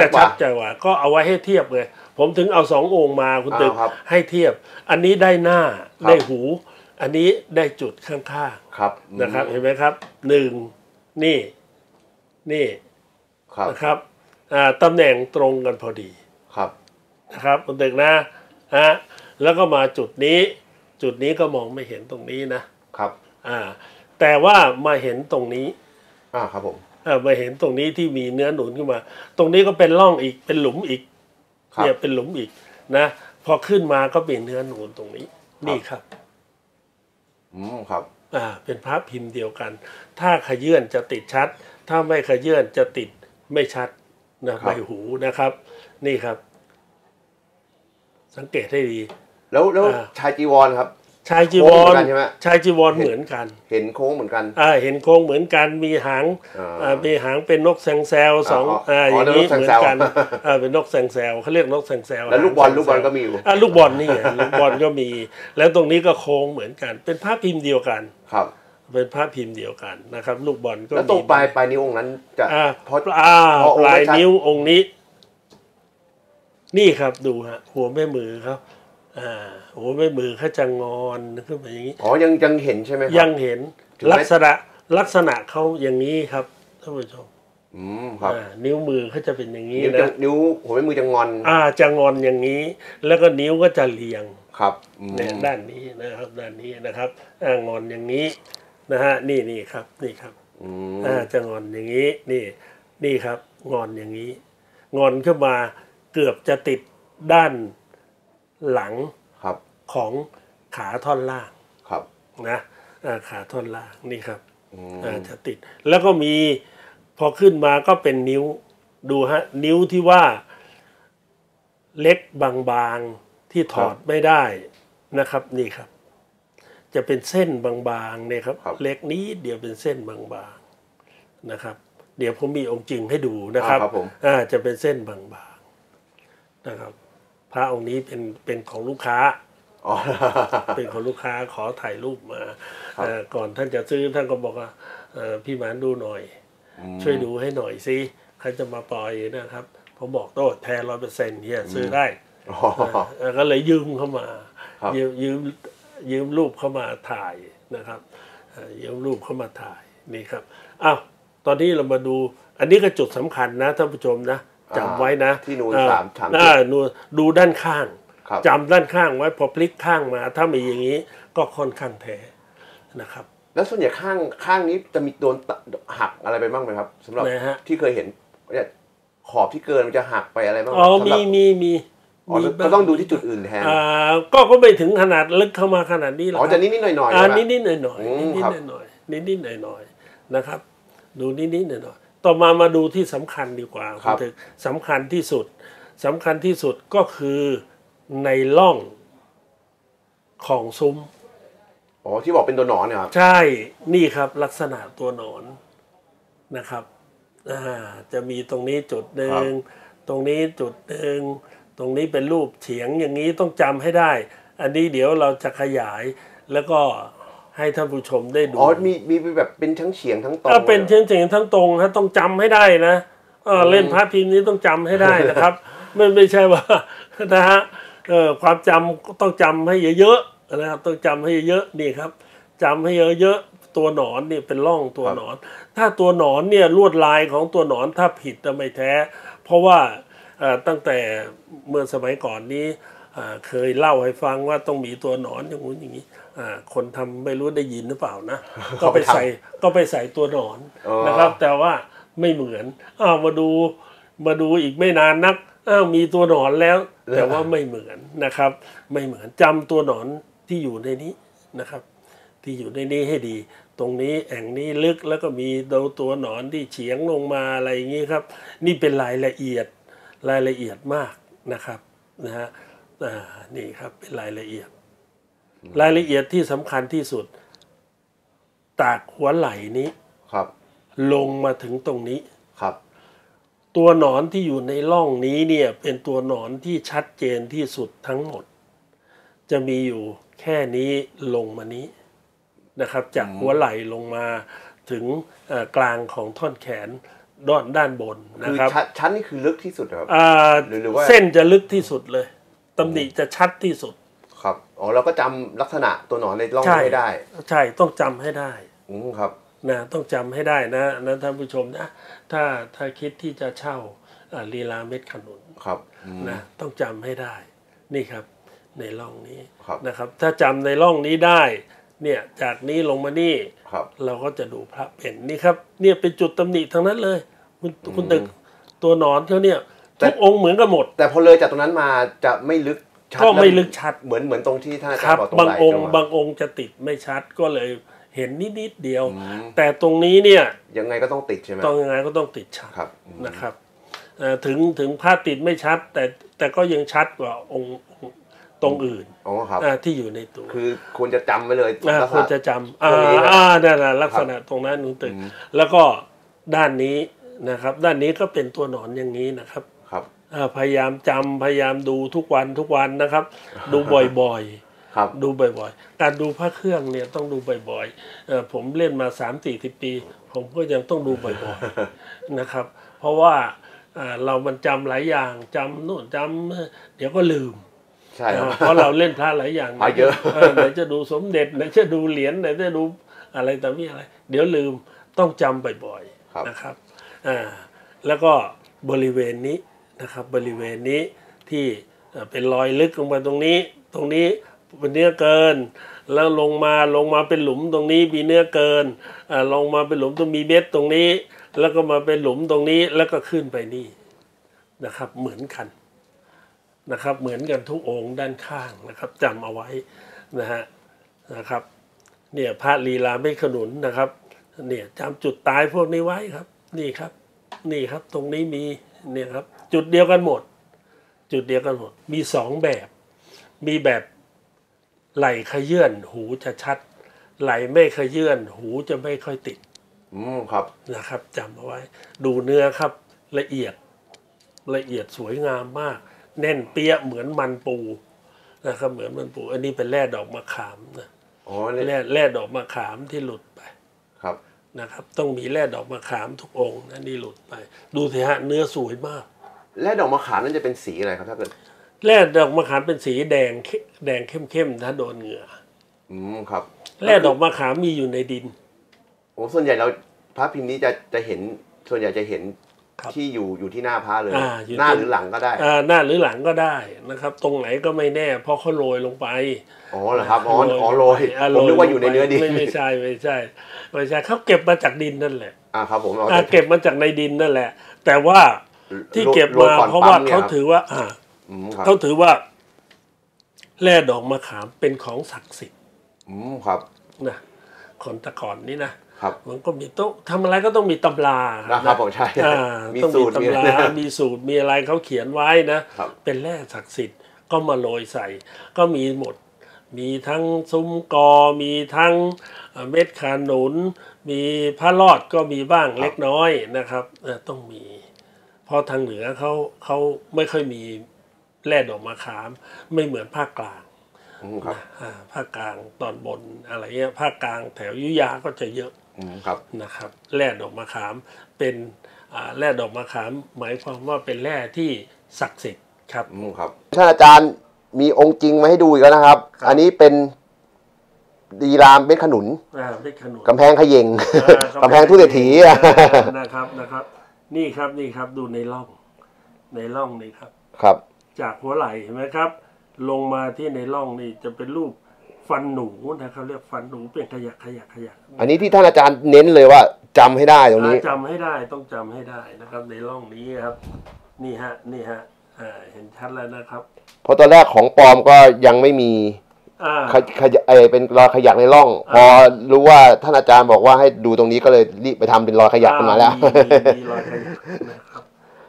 ชัดใจว่าก็เอาไว้ให้เทียบเลยผมถึงเอาสององค์มาคุณตึกให้เทียบอันนี้ได้หน้าได้หูอันนี้ได้จุดข้างๆนะครับเห็นไหมครับหนึ่งนี่นี่นะครับตำแหน่งตรงกันพอดีนะครับคุณตึกนะฮะแล้วก็มาจุดนี้จุดนี้ก็มองไม่เห็นตรงนี้นะครับอ่าแต่ว่ามาเห็นตรงนี้อ่าครับผมอ่ามาเห็นตรงนี้ที่มีเนื้อหนุนขึ้นมาตรงนี้ก็เป็นร่องอีกเป็นหลุมอีกเนี่ยเป็นหลุมอีกนะพอขึ้นมาก็เป็นเนื้อหนุนตรงนี้นี่ครับอืมครับอ่าเป็นพระพิมพ์เดียวกันถ้าขยื่นจะติดชัดถ้าไม่ขยื่นจะติดไม่ชัดนะใบหูนะครับนี่ครับสังเกตให้ดีแล้วแล้วชายจีวรครับชายจีวรชายจีวรเหมือนกันเห็นโค้งเหมือนกันอ่าเห็นโค้งเหมือนกันมีหางอ่ามีหางเป็นนกแซงแซวสองอ่าอย่างนี้เหมือนกันอ่าเป็นนกแซงแซวเขาเรียกนกแซงแซวแล้วลูกบอลลูกบอลก็มีอยู่อ่าลูกบอลนี่ไงลูกบอลก็มีแล้วตรงนี้ก็โค้งเหมือนกันเป็นภาพพิมพ์เดียวกันครับเป็นภาพพิมพ์เดียวกันนะครับลูกบอลก็แล้วตรงปลายปลายนิ้วองค์นั้นจะพอปลายนิ้วองค์นี้นี่ครับดูฮะหัวแม่มือครับอ่าโอ้ไม่มือเขาจะงอนขึ้นมาอย่างนี้อ๋อยังยังเห็นใช่ไหมครับยังเห็นลักษณะลักษณะเขาอย่างนี้ครับท่านผู้ชมอืมครับนิ้วมือเขาจะเป็นอย่างนี้นะนิ้วโอ้ไม่มือจะงอนอ่าจะงอนอย่างนี้แล้วก็นิ้วก็จะเรียงครับด้านนี้นะครับด้านนี้นะครับอ่างอนอย่างนี้นะฮะนี่นี่ครับนี่ครับอ่าจะงอนอย่างนี้นี่นี่ครับงอนอย่างนี้งอนขึ้นมาเกือบจะติดด้านหลังของขาท่อนล่างนะขาท่อนล่างนี่ครับจะติดแล้วก็มีพอขึ้นมาก็เป็นนิ้วดูฮะนิ้วที่ว่าเล็กบางๆที่ถอดไม่ได้นะครับนี่ครับจะเป็นเส้นบางๆเนี่ยครับเล็กนี้เดี๋ยวเป็นเส้นบางๆนะครับเดี๋ยวผมมีองค์จริงให้ดูนะครับจะเป็นเส้นบางๆนะครับพระองค์นี้เป็นเป็นของลูกค้าเป็นของลูกค้าขอถ่ายรูปมาก่อนท่านจะซื้อท่านก็บอกว่าพี่หมานดูหน่อยช่วยดูให้หน่อยสิเขาจะมาปล่อยนะครับผมบอกโต้แทนร้อยเปอร์เซ็นต์เนี่ยซื้อได้ก็เลยยืมเข้ามายืมยืมยืมรูปเข้ามาถ่ายนะครับยืมรูปเข้ามาถ่ายนี่ครับอ้าวตอนนี้เรามาดูอันนี้ก็จุดสำคัญนะท่านผู้ชมนะจำไว้นะที่นูนสามดูด้านข้างจำด้านข้างไว้พอพลิกข้างมาถ้ามีอย่างนี้ก็ค่อนข้างแท้นะครับ แล้วส่วนใหญ่ข้างข้างนี้จะมีโดนหักอะไรไปบ้างไหมครับสำหรับที่เคยเห็นเนี่ยขอบที่เกินมันจะหักไปอะไรบ้างอ๋อมีมีมีก็ต้องดูที่จุดอื่นแทนอ่าก็ก็ไม่ถึงขนาดลึกเข้ามาขนาดนี้หรอกอ๋อจะนิดนิดหน่อยหน่อยอ่านิดนิดหน่อยหน่อยนิดนิดหน่อยหน่อยนิดนิดหน่อยหน่อยนะครับดูนิดนิดหน่อยหน่อยต่อมามาดูที่สำคัญดีกว่าครับสำคัญที่สุดสำคัญที่สุดก็คือในร่องของซุ้มอ๋อที่บอกเป็นตัวหนอนเนี่ยครับใช่นี่ครับลักษณะตัวหนอนนะครับอ่าจะมีตรงนี้จุดหนึ่งตรงนี้จุดหนึ่งตรงนี้เป็นรูปเฉียงอย่างนี้ต้องจำให้ได้อันนี้เดี๋ยวเราจะขยายแล้วก็ให้ท่านผู้ชมได้ดูอ๋อมีมีแบบเป็นทั้งเฉียงทั้งตรงถ้าเป็นเฉียงเฉียงทั้งตรงฮะต้องจำให้ได้นะเออเล่นพระพิมพ์นี้ต้องจำให้ได้นะครับไม่ไม่ใช่ว่านะฮะเออความจำต้องจำให้เยอะๆนะครับต้องจำให้เยอะนี่ครับจำให้เยอะๆตัวหนอนนี่เป็นร่องตัวหนอนถ้าตัวหนอนเนี่ยลวดลายของตัวหนอนถ้าผิดจะไม่แท้เพราะว่าตั้งแต่เมื่อสมัยก่อนนี้เคยเล่าให้ฟังว่าต้องมีตัวหนอนอย่างนู้นอย่างนี้คนทำไม่รู้ได้ยินหรือเปล่านะก็ไปใส่ก็ไปใส่ตัวหนอนนะครับแต่ว่าไม่เหมือนอ้าวมาดูมาดูอีกไม่นานนักอ้าวมีตัวหนอนแล้วแต่ว่าไม่เหมือนนะครับไม่เหมือนจำตัวหนอนที่อยู่ในนี้นะครับที่อยู่ในนี้ให้ดีตรงนี้แอ่งนี้ลึกแล้วก็มีตัวหนอนที่เฉียงลงมาอะไรอย่างนี้ครับนี่เป็นรายละเอียดรายละเอียดมากนะครับนะฮะนี่ครับเป็นรายละเอียดรายละเอียดที่สำคัญที่สุดตากหัวไหล่นี้ครับลงมาถึงตรงนี้ครับตัวหนอนที่อยู่ในร่องนี้เนี่ยเป็นตัวหนอนที่ชัดเจนที่สุดทั้งหมดจะมีอยู่แค่นี้ลงมานี้นะครับจากหัวไหล่ลงมาถึงกลางของท่อนแขนด้านด้านบนนะครับชั้นนี่คือลึกที่สุดครับหรือว่าเส้นจะลึกที่สุดเลยตำหนิจะชัดที่สุดครับอ๋อเราก็จำลักษณะตัวหนอนในร่องให้ได้ใช่ต้องจำให้ได้อืมครับนะต้องจำให้ได้นะนะท่านผู้ชมนะถ้าถ้าคิดที่จะเช่าลีลาเม็ดขนุนครับนะต้องจำให้ได้นี่ครับในร่องนี้นะครับถ้าจำในร่องนี้ได้เนี่ยจากนี้ลงมานี่เราก็จะดูพระเป็นนี่ครับเนี่ยเป็นจุดตำหนิทั้งนั้นเลยคุณคุณตึกตัวหนอนเขาเนี่ยทุกองค์เหมือนกันหมดแต่พอเลยจากตรงนั้นมาจะไม่ลึกชัดก็ไม่ลึกชัดเหมือนเหมือนตรงที่ท่านอาจารย์บอกตรงไหนบางองค์บางองค์จะติดไม่ชัดก็เลยเห็นนิดนิดเดียวแต่ตรงนี้เนี่ยยังไงก็ต้องติดใช่ไหมต้องยังไงก็ต้องติดชัดนะครับถึงถึงพระติดไม่ชัดแต่แต่ก็ยังชัดกว่าองค์ตรงอื่นอ๋อครับที่อยู่ในตัวคือควรจะจำไว้เลยควรจะจำอ่าอ่านั่นแหละลักษณะตรงนั้นคุณตึกแล้วก็ด้านนี้นะครับด้านนี้ก็เป็นตัวหนอนอย่างนี้นะครับครับพยายามจำพยายามดูทุกวันทุกวันนะครับดูบ่อยๆครับดูบ่อยๆการดูพระเครื่องเนี่ยต้องดูบ่อยๆผมเล่นมาสามสี่สิบปีผมก็ยังต้องดูบ่อยๆนะครับเพราะว่าเรามันจำหลายอย่างจำโน่นจำเดี๋ยวก็ลืมใช่เพราะเราเล่นพระหลายอย่างเยอะไหนจะดูสมเด็จไหนจะดูเหรียญไหนจะดูอะไรต่อมีอะไรเดี๋ยวลืมต้องจำบ่อยๆนะครับอ่าแล้วก็บริเวณนี้นะครับบริเวณนี้ที่เป็นรอยลึกลงไปตรงนี้ตรงนี้เป็นเนื้อเกินแล้วลงมาลงมาเป็นหลุมตรงนี้มีเนื้อเกินอ่าลงมาเป็นหลุมตรงมีเม็ดตรงนี้แล้วก็มาเป็นหลุมตรงนี้แล้วก็ขึ้นไปนี่นะครับเหมือนกันนะครับเหมือนกันทุกองค์ด้านข้างนะครับจำเอาไว้นะฮะนะครับเนี่ยพระลีลาเม็ดขนุนนะครับเนี่ยจำจุดตายพวกนี้ไว้ครับนี่ครับนี่ครับตรงนี้มีเนี่ยครับจุดเดียวกันหมดจุดเดียวกันหมดมีสองแบบมีแบบไหลขยื่นหูจะชัดไหลไม่ขยื่นหูจะไม่ค่อยติดอืมครับนะครับจำเอาไว้ดูเนื้อครับละเอียดละเอียดสวยงามมากแน่นเปี้ยเหมือนมันปูนะครับเหมือนมันปูอันนี้เป็นแร่ดอกมะขามนะอ๋อแร่แร่ดอกมะขามที่หลุดไปครับนะครับต้องมีแร่ดอกมะขามทุกองค์นะนี่หลุดไปดูสิฮะเนื้อสวยมากแร่ดอกมะขามนั่นจะเป็นสีอะไรครับถ้าเกิดแร่ดอกมะขามเป็นสีแดงแดงเข้มๆถ้าโดนเหงื่ออืมครับแร่ดอกมะขามมีอยู่ในดินโอ้ส่วนใหญ่เราพระพิมพ์นี้จะจะเห็นส่วนใหญ่จะเห็น ที่อยู่อยู่ที่หน้าพระเลยหน้าหรือหลังก็ได้หน้าหรือหลังก็ได้นะครับตรงไหนก็ไม่แน่เพราะเขาโรยลงไปอ๋อเหรอครับอ๋อโรยผมนึกว่าอยู่ในเนื้อดินไม่ใช่ไม่ใช่ไม่ใช่เขาเก็บมาจากดินนั่นแหละอ่าครับผมเก็บมาจากในดินนั่นแหละแต่ว่าที่เก็บมาเพราะว่าเขาถือว่าอ่าเขาถือว่าแร่ดอกมะขามเป็นของศักดิ์สิทธิ์อืมครับนะคนตะกอนนี่นะครับมันก็มีต้องทำอะไรก็ต้องมีตำรานะครับผมใช่มีสูตรมีตำรามีสูตรมีอะไรเขาเขียนไว้นะเป็นแร่ศักดิ์สิทธิ์ก็มาโรยใส่ก็มีหมดมีทั้งซุ้มกอมีทั้งเม็ดขนุนมีพระรอดก็มีบ้างเล็กน้อยนะครับต้องมีเพราะทางเหนือเขาเขาไม่ค่อยมีแร่ดอกมะขามไม่เหมือนภาคกลางครับภาคกลางตอนบนอะไรเงี้ยภาคกลางแถวยุธยาก็จะเยอะครับนะครับแร่ดอกมะขามเป็นแร่ดอกมะขามหมายความว่าเป็นแร่ที่ศักดิ์สิทธิ์ครับครับท่านอาจารย์มีองค์จริงมาให้ดูอีกแล้วนะครับอันนี้เป็นดีรามเป็นขนุนกำแพงขยิงกำแพงทุเรศถีนะครับนะครับนี่ครับนี่ครับดูในร่องในร่องนี่ครับครับจากหัวไหล่เห็นไหมครับลงมาที่ในร่องนี่จะเป็นรูปฟันหนูนะเขาเรียกฟันหนูเป็นขยักขยักขยักอันนี้ที่ท่านอาจารย์เน้นเลยว่าจำให้ได้ตรงนี้จำให้ได้ต้องจำให้ได้นะครับในร่องนี้ครับนี่ฮะนี่ฮะเห็นชัดแล้วนะครับเพราะตอนแรกของปลอมก็ยังไม่มีเป็นรอยขยักในร่องพอรู้ว่าท่านอาจารย์บอกว่าให้ดูตรงนี้ก็เลยรีบไปทำเป็นรอยขยักมาแล้วมีรอยขยักนะครับ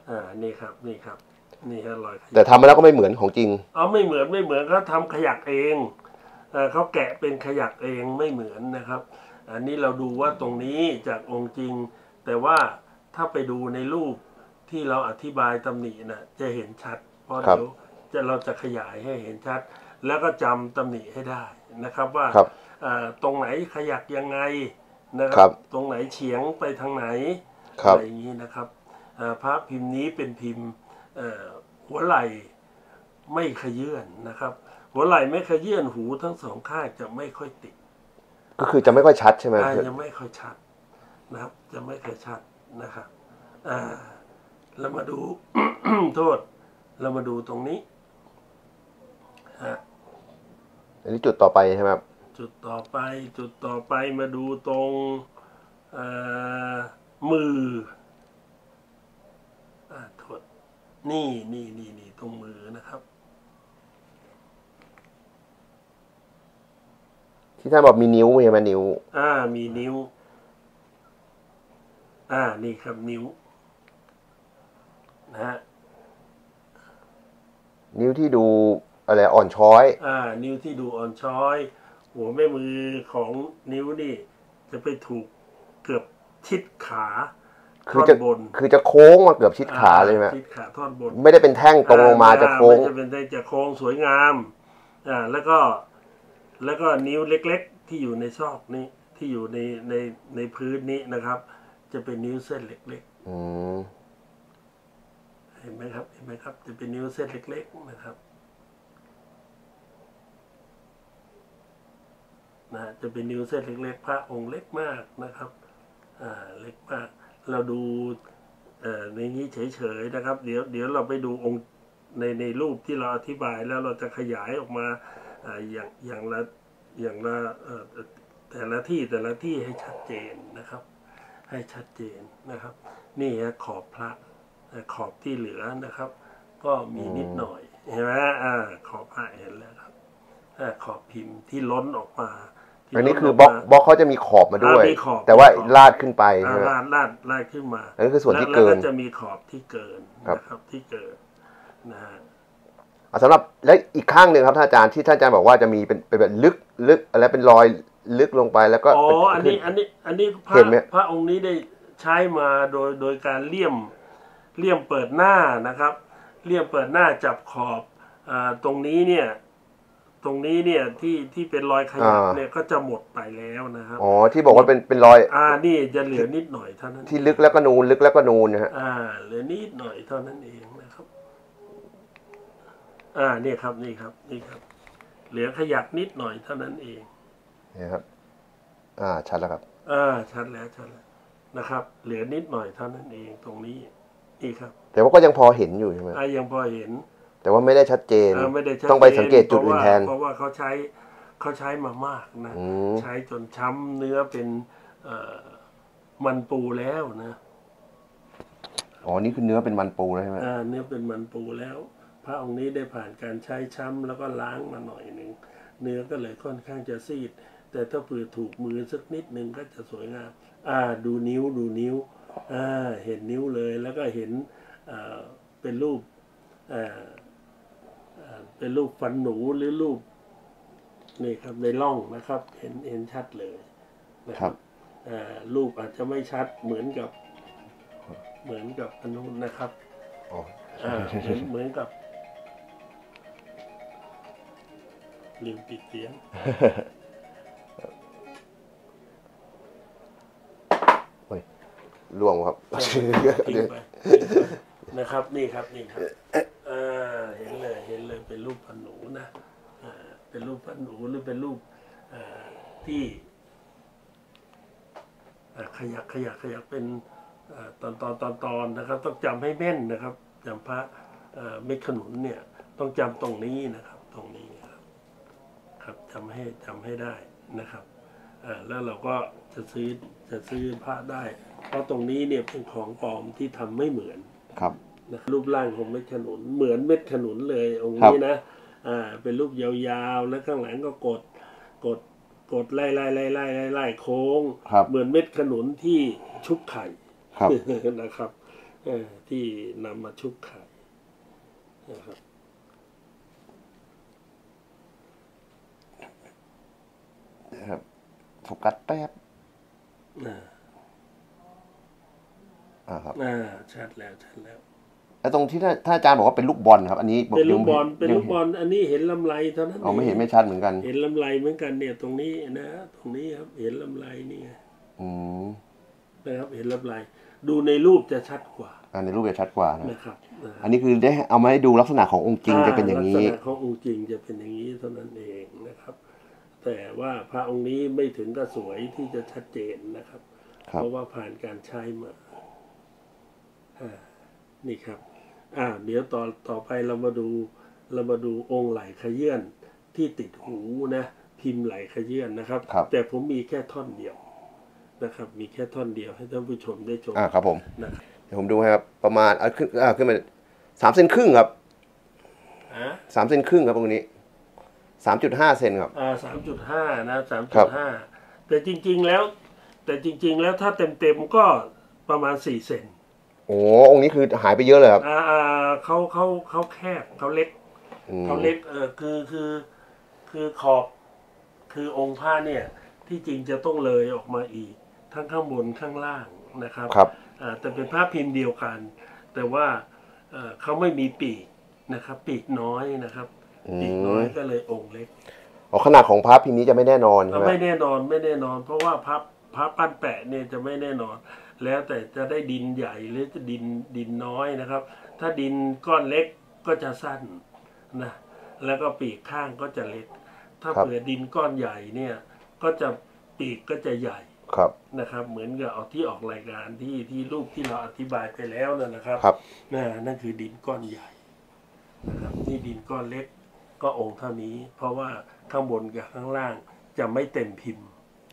อ่านี่ครับนี่ครับนี่ฮะรอยแต่ทำมาแล้วก็ไม่เหมือนของจริงอ๋อไม่เหมือนไม่เหมือนเขาทำขยักเองเขาแกะเป็นขยักเองไม่เหมือนนะครับอันนี้เราดูว่าตรงนี้จากองค์จริงแต่ว่าถ้าไปดูในรูปที่เราอธิบายตำหนิน่ะจะเห็นชัดเพราะเดี๋ยวจะเราจะขยายให้เห็นชัดแล้วก็จำตำหนิให้ได้นะครับว่าตรงไหนขยักยังไงนะครับตรงไหนเฉียงไปทางไหนอะไรอย่างนี้นะครับพระพิมพ์นี้เป็นพิมพ์หัวไหล่ไม่ขยื่นนะครับหัวไหล่ไม่ขยื่นหูทั้งสองข้างจะไม่ค่อยติดก็คือจะไม่ค่อยชัดใช่ไหมจะไม่ค่อยชัดนะครับจะไม่ค่อยชัดนะครับเรามาดู โทษเรามาดูตรงนี้ฮะอันนี้จุดต่อไปใช่ไหมครับจุดต่อไปจุดต่อไปมาดูตรงมือโทษนี่นี่นี่นี่ตรงมือนะครับที่ท่านบอกมีนิ้วใช่ไหมนิ้วอ่ามีนิ้วอ่านี่ครับนิ้วนะฮะนิ้วที่ดูอะไรอ่อนช้อยอ่านิ้วที่ดูอ่อนช้อยหัวแม่มือของนิ้วนี่จะไปถูกเกือบชิดขาคือจะคือจะโค้งมาเกือบชิดขาเลยไหมชิดขาท่อนบนไม่ได้เป็นแท่งตรงลงมาจะโค้งจะเป็นจะโค้งสวยงามอ่าแล้วก็แล้วก็นิ้วเล็กๆที่อยู่ในซอกนี้ที่อยู่ในในในพื้นนี้นะครับจะเป็นนิ้วเส้นเล็กๆอืมเห็นไหมครับเห็นไหมครับจะเป็นนิ้วเส้นเล็กๆนะครับนะจะเป็นนิ้วเส้นเล็กๆพระองค์เล็กมากนะครับอ่าเล็กมากเราดูในนี้เฉยๆนะครับเดี๋ยวเดี๋ยวเราไปดูองค์ในในรูปที่เราอธิบายแล้วเราจะขยายออกมาอย่างอย่างละอย่างละแต่ละที่แต่ละที่ให้ชัดเจนนะครับให้ชัดเจนนะครับนี่ฮะขอบพระขอบที่เหลือนะครับก็มีนิดหน่อยเห็นไหมอ่าขอบพระเห็นแล้วครับขอบพิมพ์ที่ล้นออกมาอันนี้คือบล็อกบล็อกเขาจะมีขอบมาด้วยแต่ว่าลาดขึ้นไปลาดลาดลาดขึ้นมาอันนี้คือส่วนที่เกินแล้วจะมีขอบที่เกินนะครับที่เกินนะฮะสำหรับและอีกข้างหนึ่งครับท่านอาจารย์ที่ท่านอาจารย์บอกว่าจะมีเป็นเป็นแบบลึกลึกอะไรเป็นรอยลึกลงไปแล้วก็อ๋ออันนี้อันนี้อันนี้พระพระองค์นี้ได้ใช้มาโดยโดยการเลี่ยมเลี่ยมเปิดหน้านะครับเลี่ยมเปิดหน้าจับขอบอ่าตรงนี้เนี่ยตรงนี้เนี่ยที่ที่เป็นรอยขยักเนี่ยก็จะหมดไปแล้วนะครับอ๋อที่บอกว่าเป็นเป็นรอยอ่านี่จะเหลือนิดหน่อยเท่านั้นที่ลึกแล้วก็นูนลึกแล้วก็นูนนะฮะอ่าเหลือนิดหน่อยเท่านั้นเองนะครับอ่านี่ครับนี่ครับนี่ครับเหลือขยักนิดหน่อยเท่านั้นเองเนี่ยครับอ่าชัดแล้วครับอ่าชัดแล้วชัดแล้วนะครับเหลือนิดหน่อยเท่านั้นเองตรงนี้ อีกครับแต่ว่าก็ยังพอเห็นอยู่ใช่ไหมยังพอเห็นแต่ว่าไม่ได้ชัดเจนต้องไปสังเกตจุดอื่นแทนเพราะว่าเขาใช้เขาใช้มามากนะใช้จนช้ำเนื้อเป็นมันปูแล้วนะอ๋อนี่คือเนื้อเป็นมันปูแล้วใช่ไหมเนื้อเป็นมันปูแล้วพระองค์นี้ได้ผ่านการใช้ช้ำแล้วก็ล้างมาหน่อยหนึ่งเนื้อก็เลยค่อนข้างจะซีดแต่ถ้าเผื่อถูกมือสักนิดนึงก็จะสวยงามอ่าดูนิ้วดูนิ้วอ่าเห็นนิ้วเลยแล้วก็เห็นอ่าเป็นรูปอ่าเป็นรูปฟันหนูหรือรูปนี่ครับในร่องนะครับเห็นเห็นชัดเลยนะครับอ่ารูปอาจจะไม่ชัดเหมือนกับเหมือนกับอันนู้นนะครับอ๋ออ่าเหมือนกับลืมปิดเสียงล่วงครับนะครับนี่ครับนี่ครับเห็นเลยเห็นเลยเป็นรูปพันหนูนะเป็นรูปพันหนูหรือเป็นรูปที่ขยักขยักขยักเป็นตอนตอนตอนตอนนะครับต้องจำให้แม่นนะครับจำพระเม็ดขนุนเนี่ยต้องจำตรงนี้นะครับตรงนี้ครับครับจำให้จำให้ได้นะครับแล้วเราก็จะซื้อจะซื้อพระได้เพราะตรงนี้เนี่ยเป็นของปลอมที่ทำไม่เหมือนครับนะรูปร่างของเม็ดขนุนเหมือนเม็ดขนุนเลยองค์นี้นะอ่าเป็นรูปยาวๆแล้วข้างหลังก็กดกดกดไล่ไล่ไล่ไล่ไล่โค้งเหมือนเม็ดขนุนที่ชุบไข่นะครับที่นำมาชุบไข่นะครับครับโฟกัสแป๊บอ่าอ่าครับอ่าชัดแล้วชัดแล้วแล้วตรงที่ถ้าอาจารย์บอกว่าเป็นลูกบอลครับอันนี้เป็นลูกบอลเป็นลูกบอลอันนี้เห็นลำไรเท่านั้นอ๋อไม่เห็นไม่ชัดเหมือนกันเห็นลำไรเหมือนกันเนี่ยตรงนี้นะตรงนี้ครับเห็นลำไรนี่อืมนะครับเห็นลำไรดูในรูปจะชัดกว่าอ่าในรูปจะชัดกว่านะครับอันนี้คือได้เอามาให้ดูลักษณะขององค์จริงจะเป็นอย่างนี้ลักษณะขององค์จริงจะเป็นอย่างนี้เท่านั้นเองนะครับแต่ว่าพระองค์นี้ไม่ถึงกับสวยที่จะชัดเจนนะครับเพราะว่าผ่านการใช้มานี่ครับอ่าเดี๋ยวต่อต่อไปเรามาดูเรามาดูองค์ไหลขยื่นที่ติดหูนะพิมพ์ไหลขยื่นนะครับแต่ผมมีแค่ท่อนเดียวนะครับมีแค่ท่อนเดียวให้ท่านผู้ชมได้ชมอ่าครับผมเดี๋ยวผมดูให้ครับประมาณอ่าขึ้นอ่าขึ้นมาสามเซนครึ่งครับอ่าสามเซนครึ่งครับตรงนี้สามจุดห้าเซนครับอ่าสามจุดห้านะสามจุดห้าแต่จริงๆแล้วแต่จริงๆแล้วถ้าเต็มๆก็ประมาณสี่เซนโอ้องค์นี้คือหายไปเยอะเลยครับอ่าเขาเขาเขาแคบเขาเล็กเขาเล็กเออคือคือคือขอบคือองค์ผ้าเนี่ยที่จริงจะต้องเลยออกมาอีกทั้งข้างบนข้างล่างนะครับครับอ่าแต่เป็นผ้าพิมพ์เดียวกันแต่ว่าเออเขาไม่มีปีกนะครับปีกน้อยนะครับอีกน้อยก็เลยองค์เล็กอ๋อขนาดของพระพิมพ์นี้จะไม่แน่นอนใช่ไหมไม่แน่นอนไม่แน่นอนเพราะว่าพระพระปั้นแปะเนี่ยจะไม่แน่นอนแล้วแต่จะได้ดินใหญ่หรือจะดินดินน้อยนะครับถ้าดินก้อนเล็กก็จะสั้นนะแล้วก็ปีกข้างก็จะเล็กถ้าเผื่อดินก้อนใหญ่เนี่ยก็จะปีกก็จะใหญ่ครับนะครับเหมือนกับเอาที่ออกรายการที่ที่รูปที่เราอธิบายไปแล้วนะครับครับนั่นคือดินก้อนใหญ่นะครับนี่ดินก้อนเล็กก็องค์เท่านี้เพราะว่าข้างบนกับข้างล่างจะไม่เต็มพิมพ์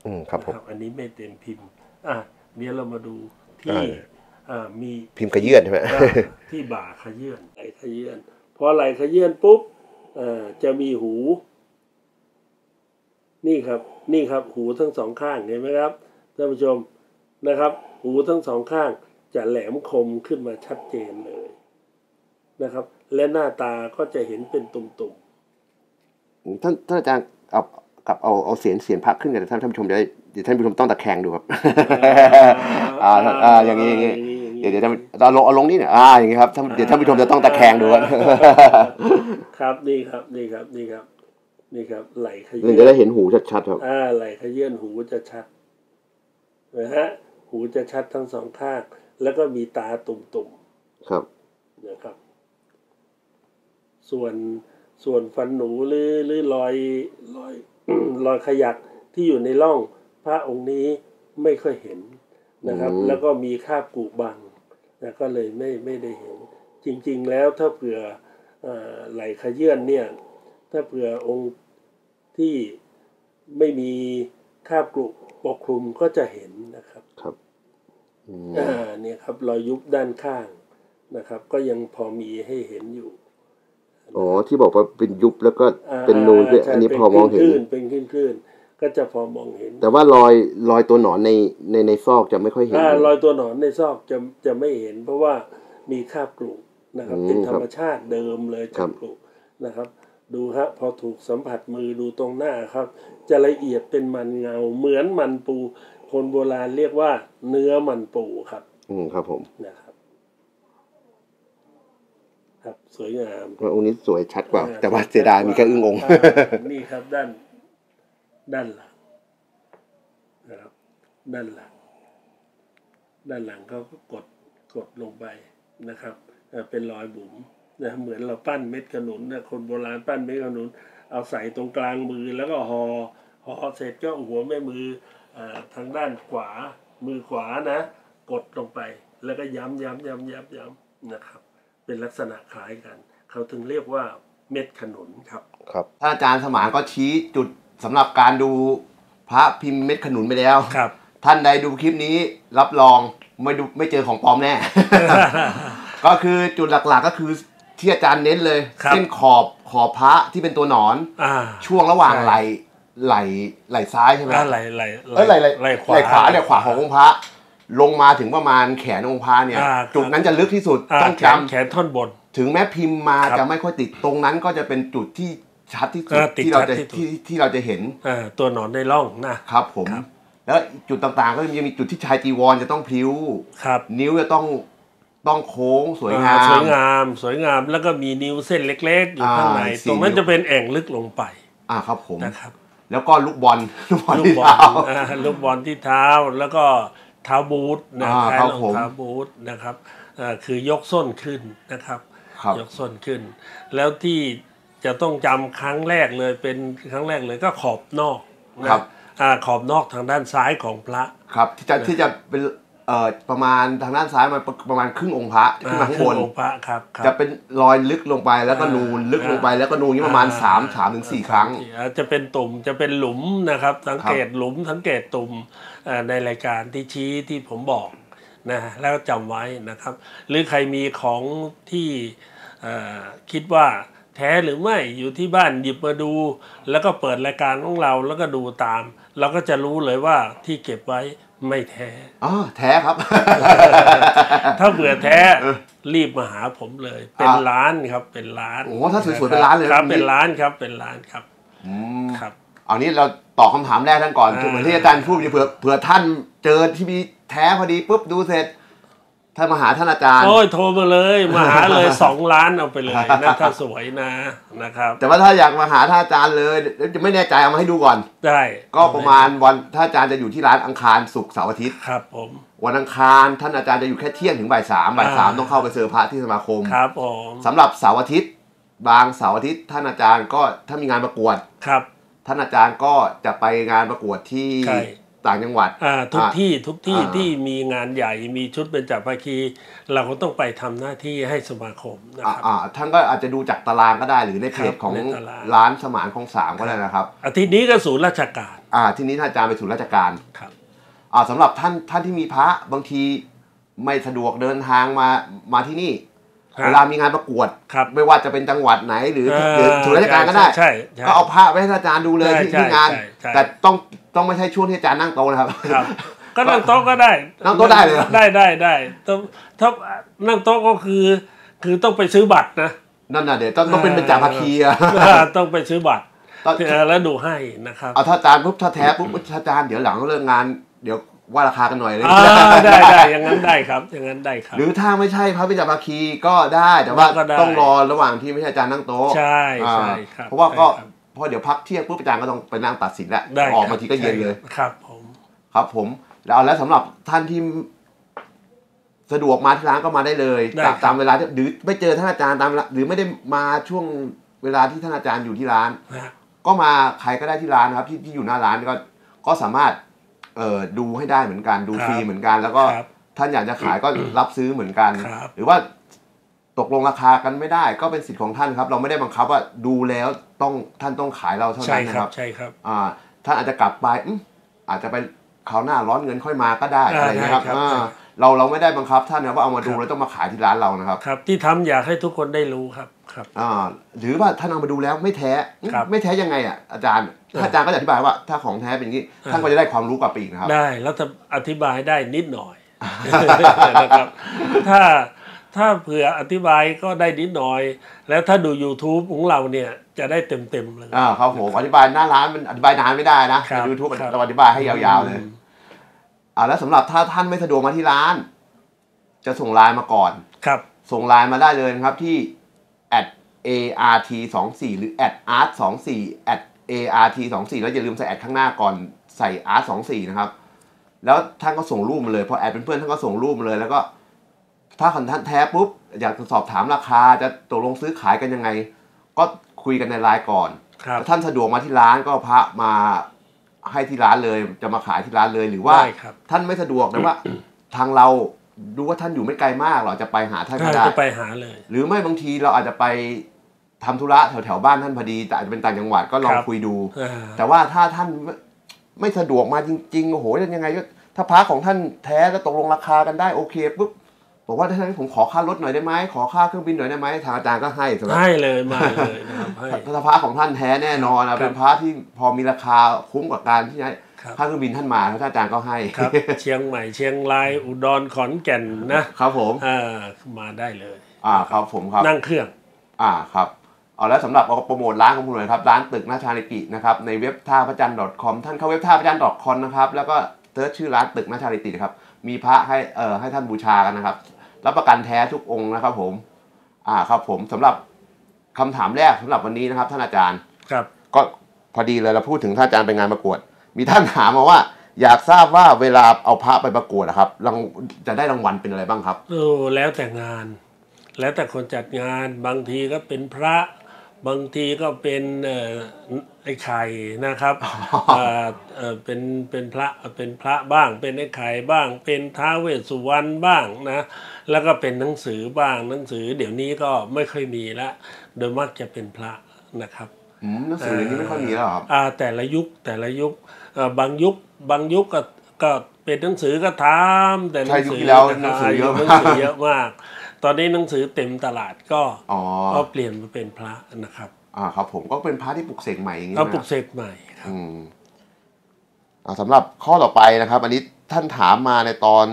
อืมครับผมอันนี้ไม่เต็มพิมพ์อ่ะเดี๋ยวเรามาดูที่มีพิมพ์ขยื่นใช่ไหมที่บ่าขยื่นไหลขยื่นพอไหลขยื่นปุ๊บจะมีหูนี่ครับนี่ครับหูทั้งสองข้างเห็นไหมครับท่านผู้ชมนะครับหูทั้งสองข้างจะแหลมคมขึ้นมาชัดเจนเลยนะครับและหน้าตาก็จะเห็นเป็นตุ่มๆท่านท่านอาจารย์เอากับเอาเอาเสียนเสียนพระขึ้นกันท่านท่านผู้ชมเดี๋ยวเดี๋ยวท่านผู้ชมต้องตะแคงดูครับอ่าอ่าอย่างนี้อย่างนี้เดี๋ยวเดี๋ยวเราลงเอาลงนี่เนี่ยอ่าอย่างนี้ครับเดี๋ยวท่านผู้ชมจะต้องตะแคงดูครับครับนี่ครับนี่ครับนี่ครับนี่ครับไหลขยื่นจะได้เห็นหูชัดๆครับอ่าไหลขยื่นหูจะชัดนะฮะหูจะชัดทั้งสองข้างแล้วก็มีตาตุ่มๆครับนะครับส่วนส่วนฟันหนูหรือหรือรอยรอยรอยขยักที่อยู่ในร่องพระองค์นี้ไม่ค่อยเห็นนะครับแล้วก็มีคาบกุบัง นะก็เลยไม่ไม่ได้เห็นจริงๆแล้วถ้าเผื่อไหลขยื่นเนี่ยถ้าเผื่อองค์ที่ไม่มีคาบกรุปกคลุมก็จะเห็นนะครับครับอ่าเนี่ยครับรอยยุบด้านข้างนะครับก็ยังพอมีให้เห็นอยู่อ๋อที่บอกว่าเป็นยุบแล้วก็เป็นนูนด้วยอันนี้พอมองเห็นเป็นคลื่นๆก็จะพอมองเห็นแต่ว่ารอยรอยตัวหนอนในในในซอกจะไม่ค่อยเห็นอ่ารอยตัวหนอนในซอกจะจะไม่เห็นเพราะว่ามีคาบกรุนะครับเป็นธรรมชาติเดิมเลยคาบกรุนะครับดูครับพอถูกสัมผัสมือดูตรงหน้าครับจะละเอียดเป็นมันเงาเหมือนมันปูคนโบราณเรียกว่าเนื้อมันปูครับอืมครับผมนะครับครับสวยงามองค์นี้สวยชัดกว่าแต่ว่าเสียดายมีแค่อึ้งองค์นี่ครับด้านด้านหลังนะครับด้านหลังด้านหลังเขาก็กดกดลงไปนะครับเป็นรอยบุ๋มนะเหมือนเราปั้นเม็ดขนุนนะคนโบราณปั้นเม็ดขนุนเอาใส่ตรงกลางมือแล้วก็หอ่อห่อเสร็จก็หัวแม่มืออ่าทางด้านขวามือขวานะกดลงไปแล้วก็ย้ำย้ำย้ำย้ำย้ำนะครับเป็นลักษณะคล้ายกันเขาถึงเรียกว่าเม็ดขนุนครับครับถ้าอาจารย์สมานก็ชี้จุดสำหรับการดูพระพิมพ์เม็ดขนุนไปแล้วครับท่านใดดูคลิปนี้รับรองไม่ดูไม่เจอของปลอมแน่ ก็คือจุดหลักๆก็คือที่อาจารย์เน้นเลยเส้นขอบขอบพระที่เป็นตัวหนอนอช่วงระหว่างไหลไหลไหลซ้ายใช่ไหมไหลไหลไหลไหลขวาไหลขวาเนี่ยขวาขององค์พระลงมาถึงประมาณแขนองค์พระเนี่ยจุดนั้นจะลึกที่สุดต้องจำแขนท่อนบนถึงแม้พิมพ์มาจะไม่ค่อยติดตรงนั้นก็จะเป็นจุดที่ชัดที่สุดที่เราจะที่ที่เราจะเห็นตัวหนอนในร่องนะครับผมแล้วจุดต่างๆก็จะมีจุดที่ชายจีวรจะต้องพลิ้วนิ้วจะต้องต้องโค้งสวยงามสวยงามสวยงามแล้วก็มีนิ้วเส้นเล็กๆอยู่ข้างในตรงนั้นจะเป็นแอ่งลึกลงไปอ่าครับผมนะครับแล้วก็ลูกบอลลูกบอลที่เท้าลูกบอลที่เท้าแล้วก็เท้าบูทนะครับเท้าบูทนะครับอ่าคือยกส้นขึ้นนะครับยกส้นขึ้นแล้วที่จะต้องจำครั้งแรกเลยเป็นครั้งแรกเลยก็ขอบนอกนะครับอ่าขอบนอกทางด้านซ้ายของพระครับที่จะที่จะเป็นประมาณทางด้านซ้ายมาประมาณครึ่งองค์พระขึ้นมาข้างบนจะเป็นรอยลึกลงไปแล้วก็นูนลึกลงไปแล้วก็นูนนี้ประมาณสามสามถึงสี่ครั้งจะเป็นตุ่มจะเป็นหลุมนะครับสังเกตหลุมสังเกตตุ่มในรายการที่ชี้ที่ผมบอกนะแล้วจำไว้นะครับหรือใครมีของที่คิดว่าแท้หรือไม่อยู่ที่บ้านหยิบมาดูแล้วก็เปิดรายการของเราแล้วก็ดูตามเราก็จะรู้เลยว่าที่เก็บไว้ไม่แท้อ๋อแท้ครับถ้าเบื่อแท้รีบมาหาผมเลยเป็นร้านครับเป็นร้านโอ้ถ้าสวยๆเป็นร้านเลยครับเป็นร้านครับเป็นร้านครับอืมครับเอานี้เราตอบคำถามแรกท่านก่อนเหมือนที่อาจารย์พูดเผื่อเผื่อท่านเจอที่มีแท้พอดีปุ๊บดูเสร็จท่านมาหาท่านอาจารย์โอ้ยโทรมาเลยมาหาเลยสองล้านเอาไปเลยนะถ้าสวยนะนะครับแต่ว่าถ้าอยากมาหาท่านอาจารย์เลยจะไม่แน่ใจเอามาให้ดูก่อนได้ก็ประมาณวันท่านอาจารย์จะอยู่ที่ร้านอังคารศุกร์เสาร์อาทิตย์ครับผมวันอังคารท่านอาจารย์จะอยู่แค่เที่ยงถึงบ่ายสามบ่ายสามต้องเข้าไปเซอร์พระที่สมาคมครับผมสำหรับเสาร์อาทิตย์บางเสาร์อาทิตย์ท่านอาจารย์ก็ถ้ามีงานประกวดครับท่านอาจารย์ก็จะไปงานประกวดที่ต่างจังหวัดทุกที่ทุกที่ที่มีงานใหญ่มีชุดเป็นจับภาคีเราก็ต้องไปทำหน้าที่ให้สมาคมนะครับท่านก็อาจจะดูจากตารางก็ได้หรือในเพจของร้านสมานของสามก็ได้นะครับอาทิตย์นี้ก็ศูนย์ราชการอ่าทีนี้ท่านอาจารย์ไปศูนย์ราชการครับอ่าสำหรับท่านท่านที่มีพระบางทีไม่สะดวกเดินทางมามาที่นี่เวลามีงานประกวดไม่ว่าจะเป็นจังหวัดไหนหรือศูนย์ราชการก็ได้ก็เอาพระไปให้อาจารย์ดูเลยที่งานแต่ต้องต้องไม่ใช่ช่วงที่อาจารย์นั่งโต๊ะนะครับก็นั่งโต๊ะก็ได้นั่งโต๊ะได้เลยได้ได้ได้ถ้านั่งโต๊ะก็คือคือต้องไปซื้อบัตรนะนั่นน่ะเดี๋ยวต้องต้องเป็นเป็นจ่าภาคีอะต้องไปซื้อบัตรแล้วดูให้นะครับเอาถ้าอาจารย์ปุ๊บถ้าแท้ปุ๊บอาจารย์เดี๋ยวหลังเลิกงานเดี๋ยวว่าราคากันหน่อยเลยได้ได้อย่างนั้นได้ครับอย่างนั้นได้ครับหรือถ้าไม่ใช่พระวิจารภาคีก็ได้แต่ว่าต้องรอระหว่างที่ไม่ใช่อาจารย์นั่งโต๊ะใช่ใช่ครับเพราะว่าก็พอเดี๋ยวพักเที่ยงปุ๊บอาจารย์ก็ต้องไปนั่งตัดสินแล้วออกมาทีก็เย็นเลยครับผมครับผมแล้วแล้วสำหรับท่านที่สะดวกมาที่ร้านก็มาได้เลยตามเวลาหรือไม่เจอท่านอาจารย์ตามหรือไม่ได้มาช่วงเวลาที่ท่านอาจารย์อยู่ที่ร้านก็มาใครก็ได้ที่ร้านครับที่ที่อยู่หน้าร้านก็ก็สามารถเอ่อดูให้ได้เหมือนกันดูฟรีเหมือนกันแล้วก็ ท่านอยากจะขายก็รับซื้อเหมือนกันหรือว่าตกลงราคากันไม่ได้ก็เป็นสิทธิ์ของท่านครับเราไม่ได้บังคับว่าดูแล้วต้องท่านต้องขายเราเท่านั้นนะครับใช่ครับอ่าท่านอาจจะกลับไปอาจจะไปคราวหน้าร้อนเงินค่อยมาก็ได้อะไรนะครับเราเราไม่ได้บังคับท่านนะว่าเอามาดูแล้วต้องมาขายที่ร้านเรานะครับครับที่ทำอยากให้ทุกคนได้รู้ครับครับอ่าหรือว่าท่านเอามาดูแล้วไม่แท้ไม่แท้ยังไงอ่ะอาจารย์อาจารย์ก็อธิบายว่าถ้าของแท้เป็นอย่างนี้ท่านก็จะได้ความรู้กว่าปีกนะครับได้แล้วจะอธิบายได้นิดหน่อยนะครับถ้าถ้าเผื่ออธิบายก็ได้นิดหน่อยแล้วถ้าดู YouTube ของเราเนี่ยจะได้เต็มๆเลยอ่าครับผมอธิบายหน้าร้านมันอธิบายนานไม่ได้นะใน YouTube เราอธิบายให้ยาวๆเลยอ่าแล้วสำหรับถ้าท่านไม่สะดวกมาที่ร้านจะส่งไลน์มาก่อนครับส่งไลน์มาได้เลยครับที่ แอท เอ อาร์ ที สองสี่ หรือ แอท อาร์ สองสี่ แอท เอ อาร์ ที สองสี่ แล้วอย่าลืมใส่ แอท ข้างหน้าก่อนใส่ อาร์ สองสี่ นะครับแล้วท่านก็ส่งรูปมาเลยพอแอดเป็นเพื่อนท่านก็ส่งรูปมาเลยแล้วก็ถ้าของท่านแท้ปุ๊บอยากจะสอบถามราคาจะตกลงซื้อขายกันยังไงก็คุยกันในไลน์ก่อนถ้าท่านสะดวกมาที่ร้านก็พระมาให้ที่ร้านเลยจะมาขายที่ร้านเลยหรือว่าท่านไม่สะดวกนะว่าทางเราดูว่าท่านอยู่ไม่ไกลมากเราจะไปหาท่านก็ได้จะไปหาเลยหรือไม่บางทีเราอาจจะไปทำธุระแถวแถวบ้านท่านพอดีแต่อาจจะเป็นต่างจังหวัดก็ลองคุยดูแต่ว่าถ้าท่านไม่สะดวกมาจริงๆโอ้โหยังไงถ้าพระของท่านแท้แล้วตกลงราคากันได้โอเคปุ๊บบอกว่าถ้าท่านผมขอค่ารถหน่อยได้ไหมขอค่าเครื่องบินหน่อยได้ไหมทางอาจารย์ก็ให้สำหรับให้เลยมาเลยนะครับให้พระของท่านแท้แน่นอนนะเป็นพระที่พอมีราคาคุ้มกว่าการที่ให้ค่าเครื่องบินท่านมาท่านอาจารย์ก็ให้ครับเชียงใหม่เชียงรายอุดรขอนแก่นนะครับผมอ่ามาได้เลยอ่าครับผมครับนั่งเครื่องอ่าครับเอาแล้วสำหรับโปรโมทร้านของคุณหน่อยครับร้านตึกนาชาลิตินะครับในเว็บท่าพระจันทร์ .com ท่านเข้าเว็บท่าพระจันทร์ .com นะครับแล้วก็เซิร์ชชื่อร้านตึกนาชาลิติครับมีพระให้เอ่อให้ท่านบูชากันนะครับรับประกันแท้ทุกองค์นะครับผมอ่าครับผมสำหรับคำถามแรกสำหรับวันนี้นะครับท่านอาจารย์ครับก็พอดีเลยเราพูดถึงท่านอาจารย์ไปงานประกวดมีท่านถามมาว่าอยากทราบว่าเวลาเอาพระไปประกวดนะครับเราจะได้รางวัลเป็นอะไรบ้างครับเออแล้วแต่งานแล้วแต่คนจัดงานบางทีก็เป็นพระบางทีก็เป็นไอ้ไข่นะครับเป็นเป็นพระเป็นพระบ้างเป็นไอ้ไข่บ้างเป็นท้าวเวสสุวรรณบ้างนะแล้วก็เป็นหนังสือบ้างหนังสือเดี๋ยวนี้ก็ไม่ค่อยมีละโดยมากจะเป็นพระนะครับหนังสือนี้ไม่ค่อยมีแล้วครับแต่ละยุคแต่ละยุคบางยุคบางยุคก็ก็เป็นหนังสือก็ทำแต่หนังสือแล้วหนังสือเยอะมากเยอะมากตอนนี้หนังสือเต็มตลาดก็ก็เปลี่ยนมาเป็นพระนะครับอ่าครับผมก็เป็นพระที่ปลุกเสกใหม่อย่างนี้นะปลุกเสกใหม่ครับอืมสำหรับข้อต่อไปนะครับอันนี้ท่านถามมาในตอน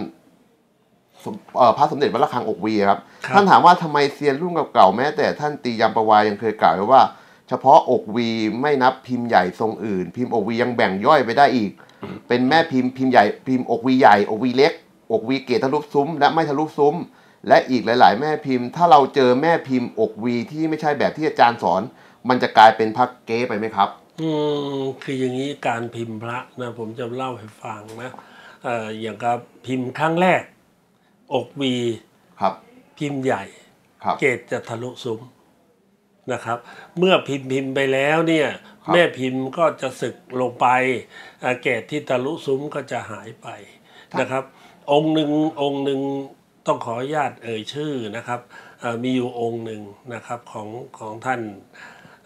พระสมเด็จวัดระฆังอกเวียครับท่านถามว่าทำไมเซียนรุ่นเก่าๆแม้แต่ท่านตียามประวายยังเคยกล่าวว่าเฉพาะอกวีไม่นับพิมพ์ใหญ่ทรงอื่นพิมพ์อกวียังแบ่งย่อยไปได้อีกเป็นแม่พิมพ์พิมพ์ใหญ่พิมพ์อกวีใหญ่อกวีเล็กอกวีเกศทะลุซุ้มและไม่ทะลุซุ้มและอีกหลายๆแม่พิมพ์ถ้าเราเจอแม่พิมพ์อกวีที่ไม่ใช่แบบที่อาจารย์สอนมันจะกลายเป็นพระเก๊ไปไหมครับอืมคืออย่างนี้การพิมพ์พระนะผมจะเล่าให้ฟังนะเอ่ออย่างกับพิมพ์ครั้งแรกอกวีครับพิมพ์ใหญ่เกศจะทะลุซุ้มนะครับเมื่อพิมพ์พิมพ์ไปแล้วเนี่ยแม่พิมพ์ก็จะสึกลงไปเกศที่ทะลุซุ้มก็จะหายไปนะครับองค์หนึ่งองค์หนึ่งต้องขออนุญาตเอ่ยชื่อนะครับมีอยู่องค์หนึ่งนะครับของของท่าน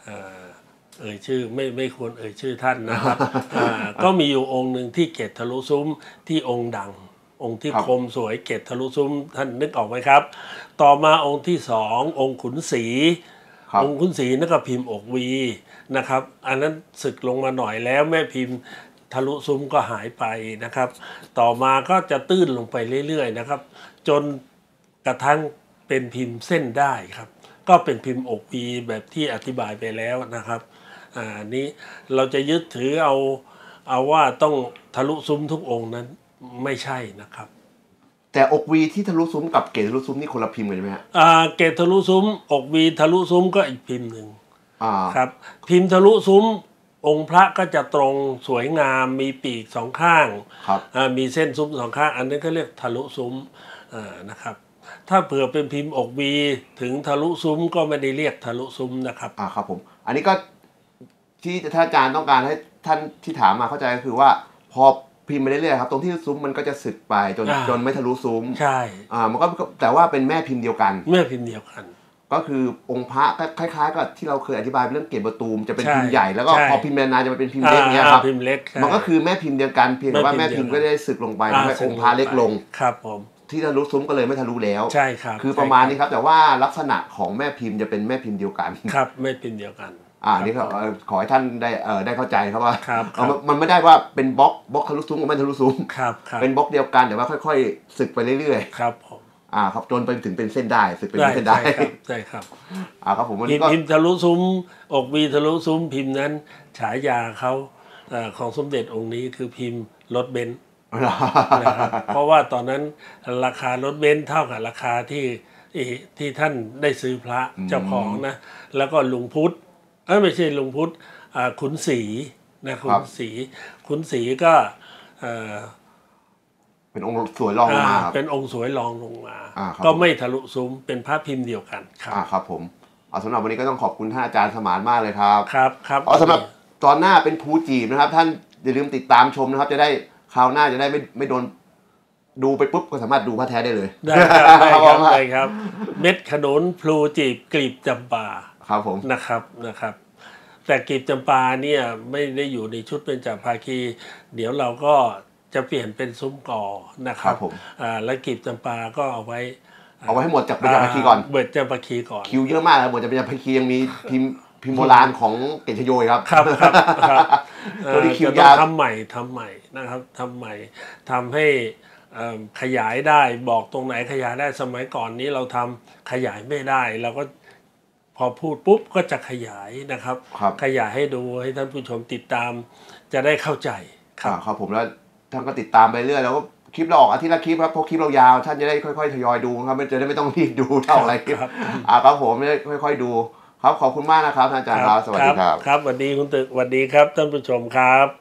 เอ่ยชื่อไม่ไม่ควรเอ่ยชื่อท่านนะครับก็มีอยู่องค์หนึ่งที่เกศทะลุซุ้มที่องค์ดังองค์ที่คมสวยเกศทะลุซุ้มท่านนึกออกไหมครับต่อมาองค์ที่สององค์ขุนศรีองค์ขุนศรีนั่นก็พิมพ์อกวีนะครับอันนั้นสึกลงมาหน่อยแล้วแม่พิมพ์ทะลุซุ้มก็หายไปนะครับต่อมาก็จะตื้นลงไปเรื่อยๆนะครับจนกระทั่งเป็นพิมพ์เส้นได้ครับก็เป็นพิมพ์อกวีแบบที่อธิบายไปแล้วนะครับอ่านี้เราจะยึดถือเอาเอาว่าต้องทะลุซุ้มทุกองค์นั้นไม่ใช่นะครับแต่อกวีที่ทะลุซุ้มกับเกศทะลุซุ้มนี่คนละพิมพ์กันใช่ไหมฮะอ่าเกศทะลุซุ้มอกวีทะลุซุ้มก็อีกพิมพ์หนึ่งอ่าครับพิมพ์ทะลุซุ้มองค์พระก็จะตรงสวยงามมีปีกสองข้างมีเส้นซุ้มสองข้างอันนั้นก็เรียกทะลุซุ้มนะครับถ้าเผื่อเป็นพิมพ์อกวีถึงทะลุซุ้มก็ไม่ได้เรียกทะลุซุ้มนะครับอ่าครับผมอันนี้ก็ที่ท่านอาจารย์ต้องการให้ท่านที่ถามมาเข้าใจก็คือว่าพอ พิมพ์ไปเรื่อยๆครับตรงที่ซุ้มมันก็จะสึกไปจนจนไม่ทะลุซุ้มใช่อ่ามันก็แต่ว่าเป็นแม่พิมพ์เดียวกันแม่พิมพ์เดียวกันก็คือองค์พระคล้ายๆกับที่เราเคยอธิบายเรื่องเกศประตูมจะเป็นพิมพ์ใหญ่แล้วก็พอพิมพ์นานๆจะเป็นพิมพ์เล็กเนี้ยครับพิมพ์เล็กมันก็คือแม่พิมพ์เดียวกันเพียงแต่ว่าแม่พิมพ์ก็ได้สึกลงไปทำให้องค์พระเล็กลงครับผมที่ทะลุซุ้มก็เลยไม่ทะลุแล้วใช่ครับคือประมาณนี้ครับแต่ว่าลักษณะของแม่พิมพ์จะเป็นแม่พิมพ์เดียวกันครับแม่พิมพ์เดียวกันอ่านี่ครับขอให้ท่านได้เออได้เข้าใจครับว่ามันไม่ได้ว่าเป็นบล็อกบล็อกทะลุซุ้มกับไม่ทะลุซุ้มครับเป็นบล็อกเดียวกันแต่ว่าค่อยๆสึกไปเรื่อยๆครับผมอ่าครับจนไปถึงเป็นเส้นได้สึกเป็นเส้นได้ใช่ครับอ่าครับผมวันนี้ก็พิมพ์ทะลุซุ้มอกมีทะลุซุ้มพิมพ์นั้นฉายาเขาของสมเด็จองค์นี้คือพิมพ์รถเบนซ์เพราะว่าตอนนั้นราคารถเบนซ์เท่ากับราคาที่ที่ท่านได้ซื้อพระเจ้าของนะแล้วก็ลุงพุทธเออไม่ใช่ลุงพุทธขุนศรีนะขุนศรีขุนศรีก็เป็นองค์สวยรองลงมาเป็นองค์สวยรองลงมาก็ไม่ทะลุซุ้มเป็นพระพิมพ์เดียวกันครับผมเอาสำหรับวันนี้ก็ต้องขอบคุณท่านอาจารย์สมานมากเลยครับครับครับเอาสำหรับตอนหน้าเป็นภูจีบนะครับท่านอย่าลืมติดตามชมนะครับจะได้คราวหน้าจะได้ไม่ไม่โดนดูไปปุ๊บก็สามารถดูพระแท้ได้เลยได้ครับได้ครับเม็ดขนุนพลูจีบกลีบจำปาครับผมนะครับนะครับแต่กลีบจำปาเนี่ยไม่ได้อยู่ในชุดเป็นจัมภาคีเดี๋ยวเราก็จะเปลี่ยนเป็นซุ้มกอนะครับผมอ่าและกลีบจำปาก็เอาไว้เอาไว้ให้หมดจากเป็นจัมภาคีก่อนเบิดจัมภาคีก่อนคิวเยอะมากครับหมดจากเป็นจัมภาคียังมีพิมพ์พิมพ์โบราณของเกศชโยครับครับครับตัวนี้คิวยาวทำใหม่ทำใหม่นะครับทำใหม่ทำให้ขยายได้บอกตรงไหนขยายได้สมัยก่อนนี้เราทำขยายไม่ได้เราก็พอพูดปุ๊บก็จะขยายนะครับขยายให้ดูให้ท่านผู้ชมติดตามจะได้เข้าใจครับครับผมแล้วท่านก็ติดตามไปเรื่อยแล้วก็คลิปเราออกอาทิตย์ละคลิปครับเพราะคลิปเรายาวท่านจะได้ค่อยๆทยอยดูครับจะได้ไม่ต้องรีบดูเท่าไรคลิปอ่าครับผมจะได้ค่อยๆดูครับขอบคุณมากนะครับท่านอาจารย์ครับสวัสดีครับครับสวัสดีคุณตึกสวัสดีครับท่านผู้ชมครับ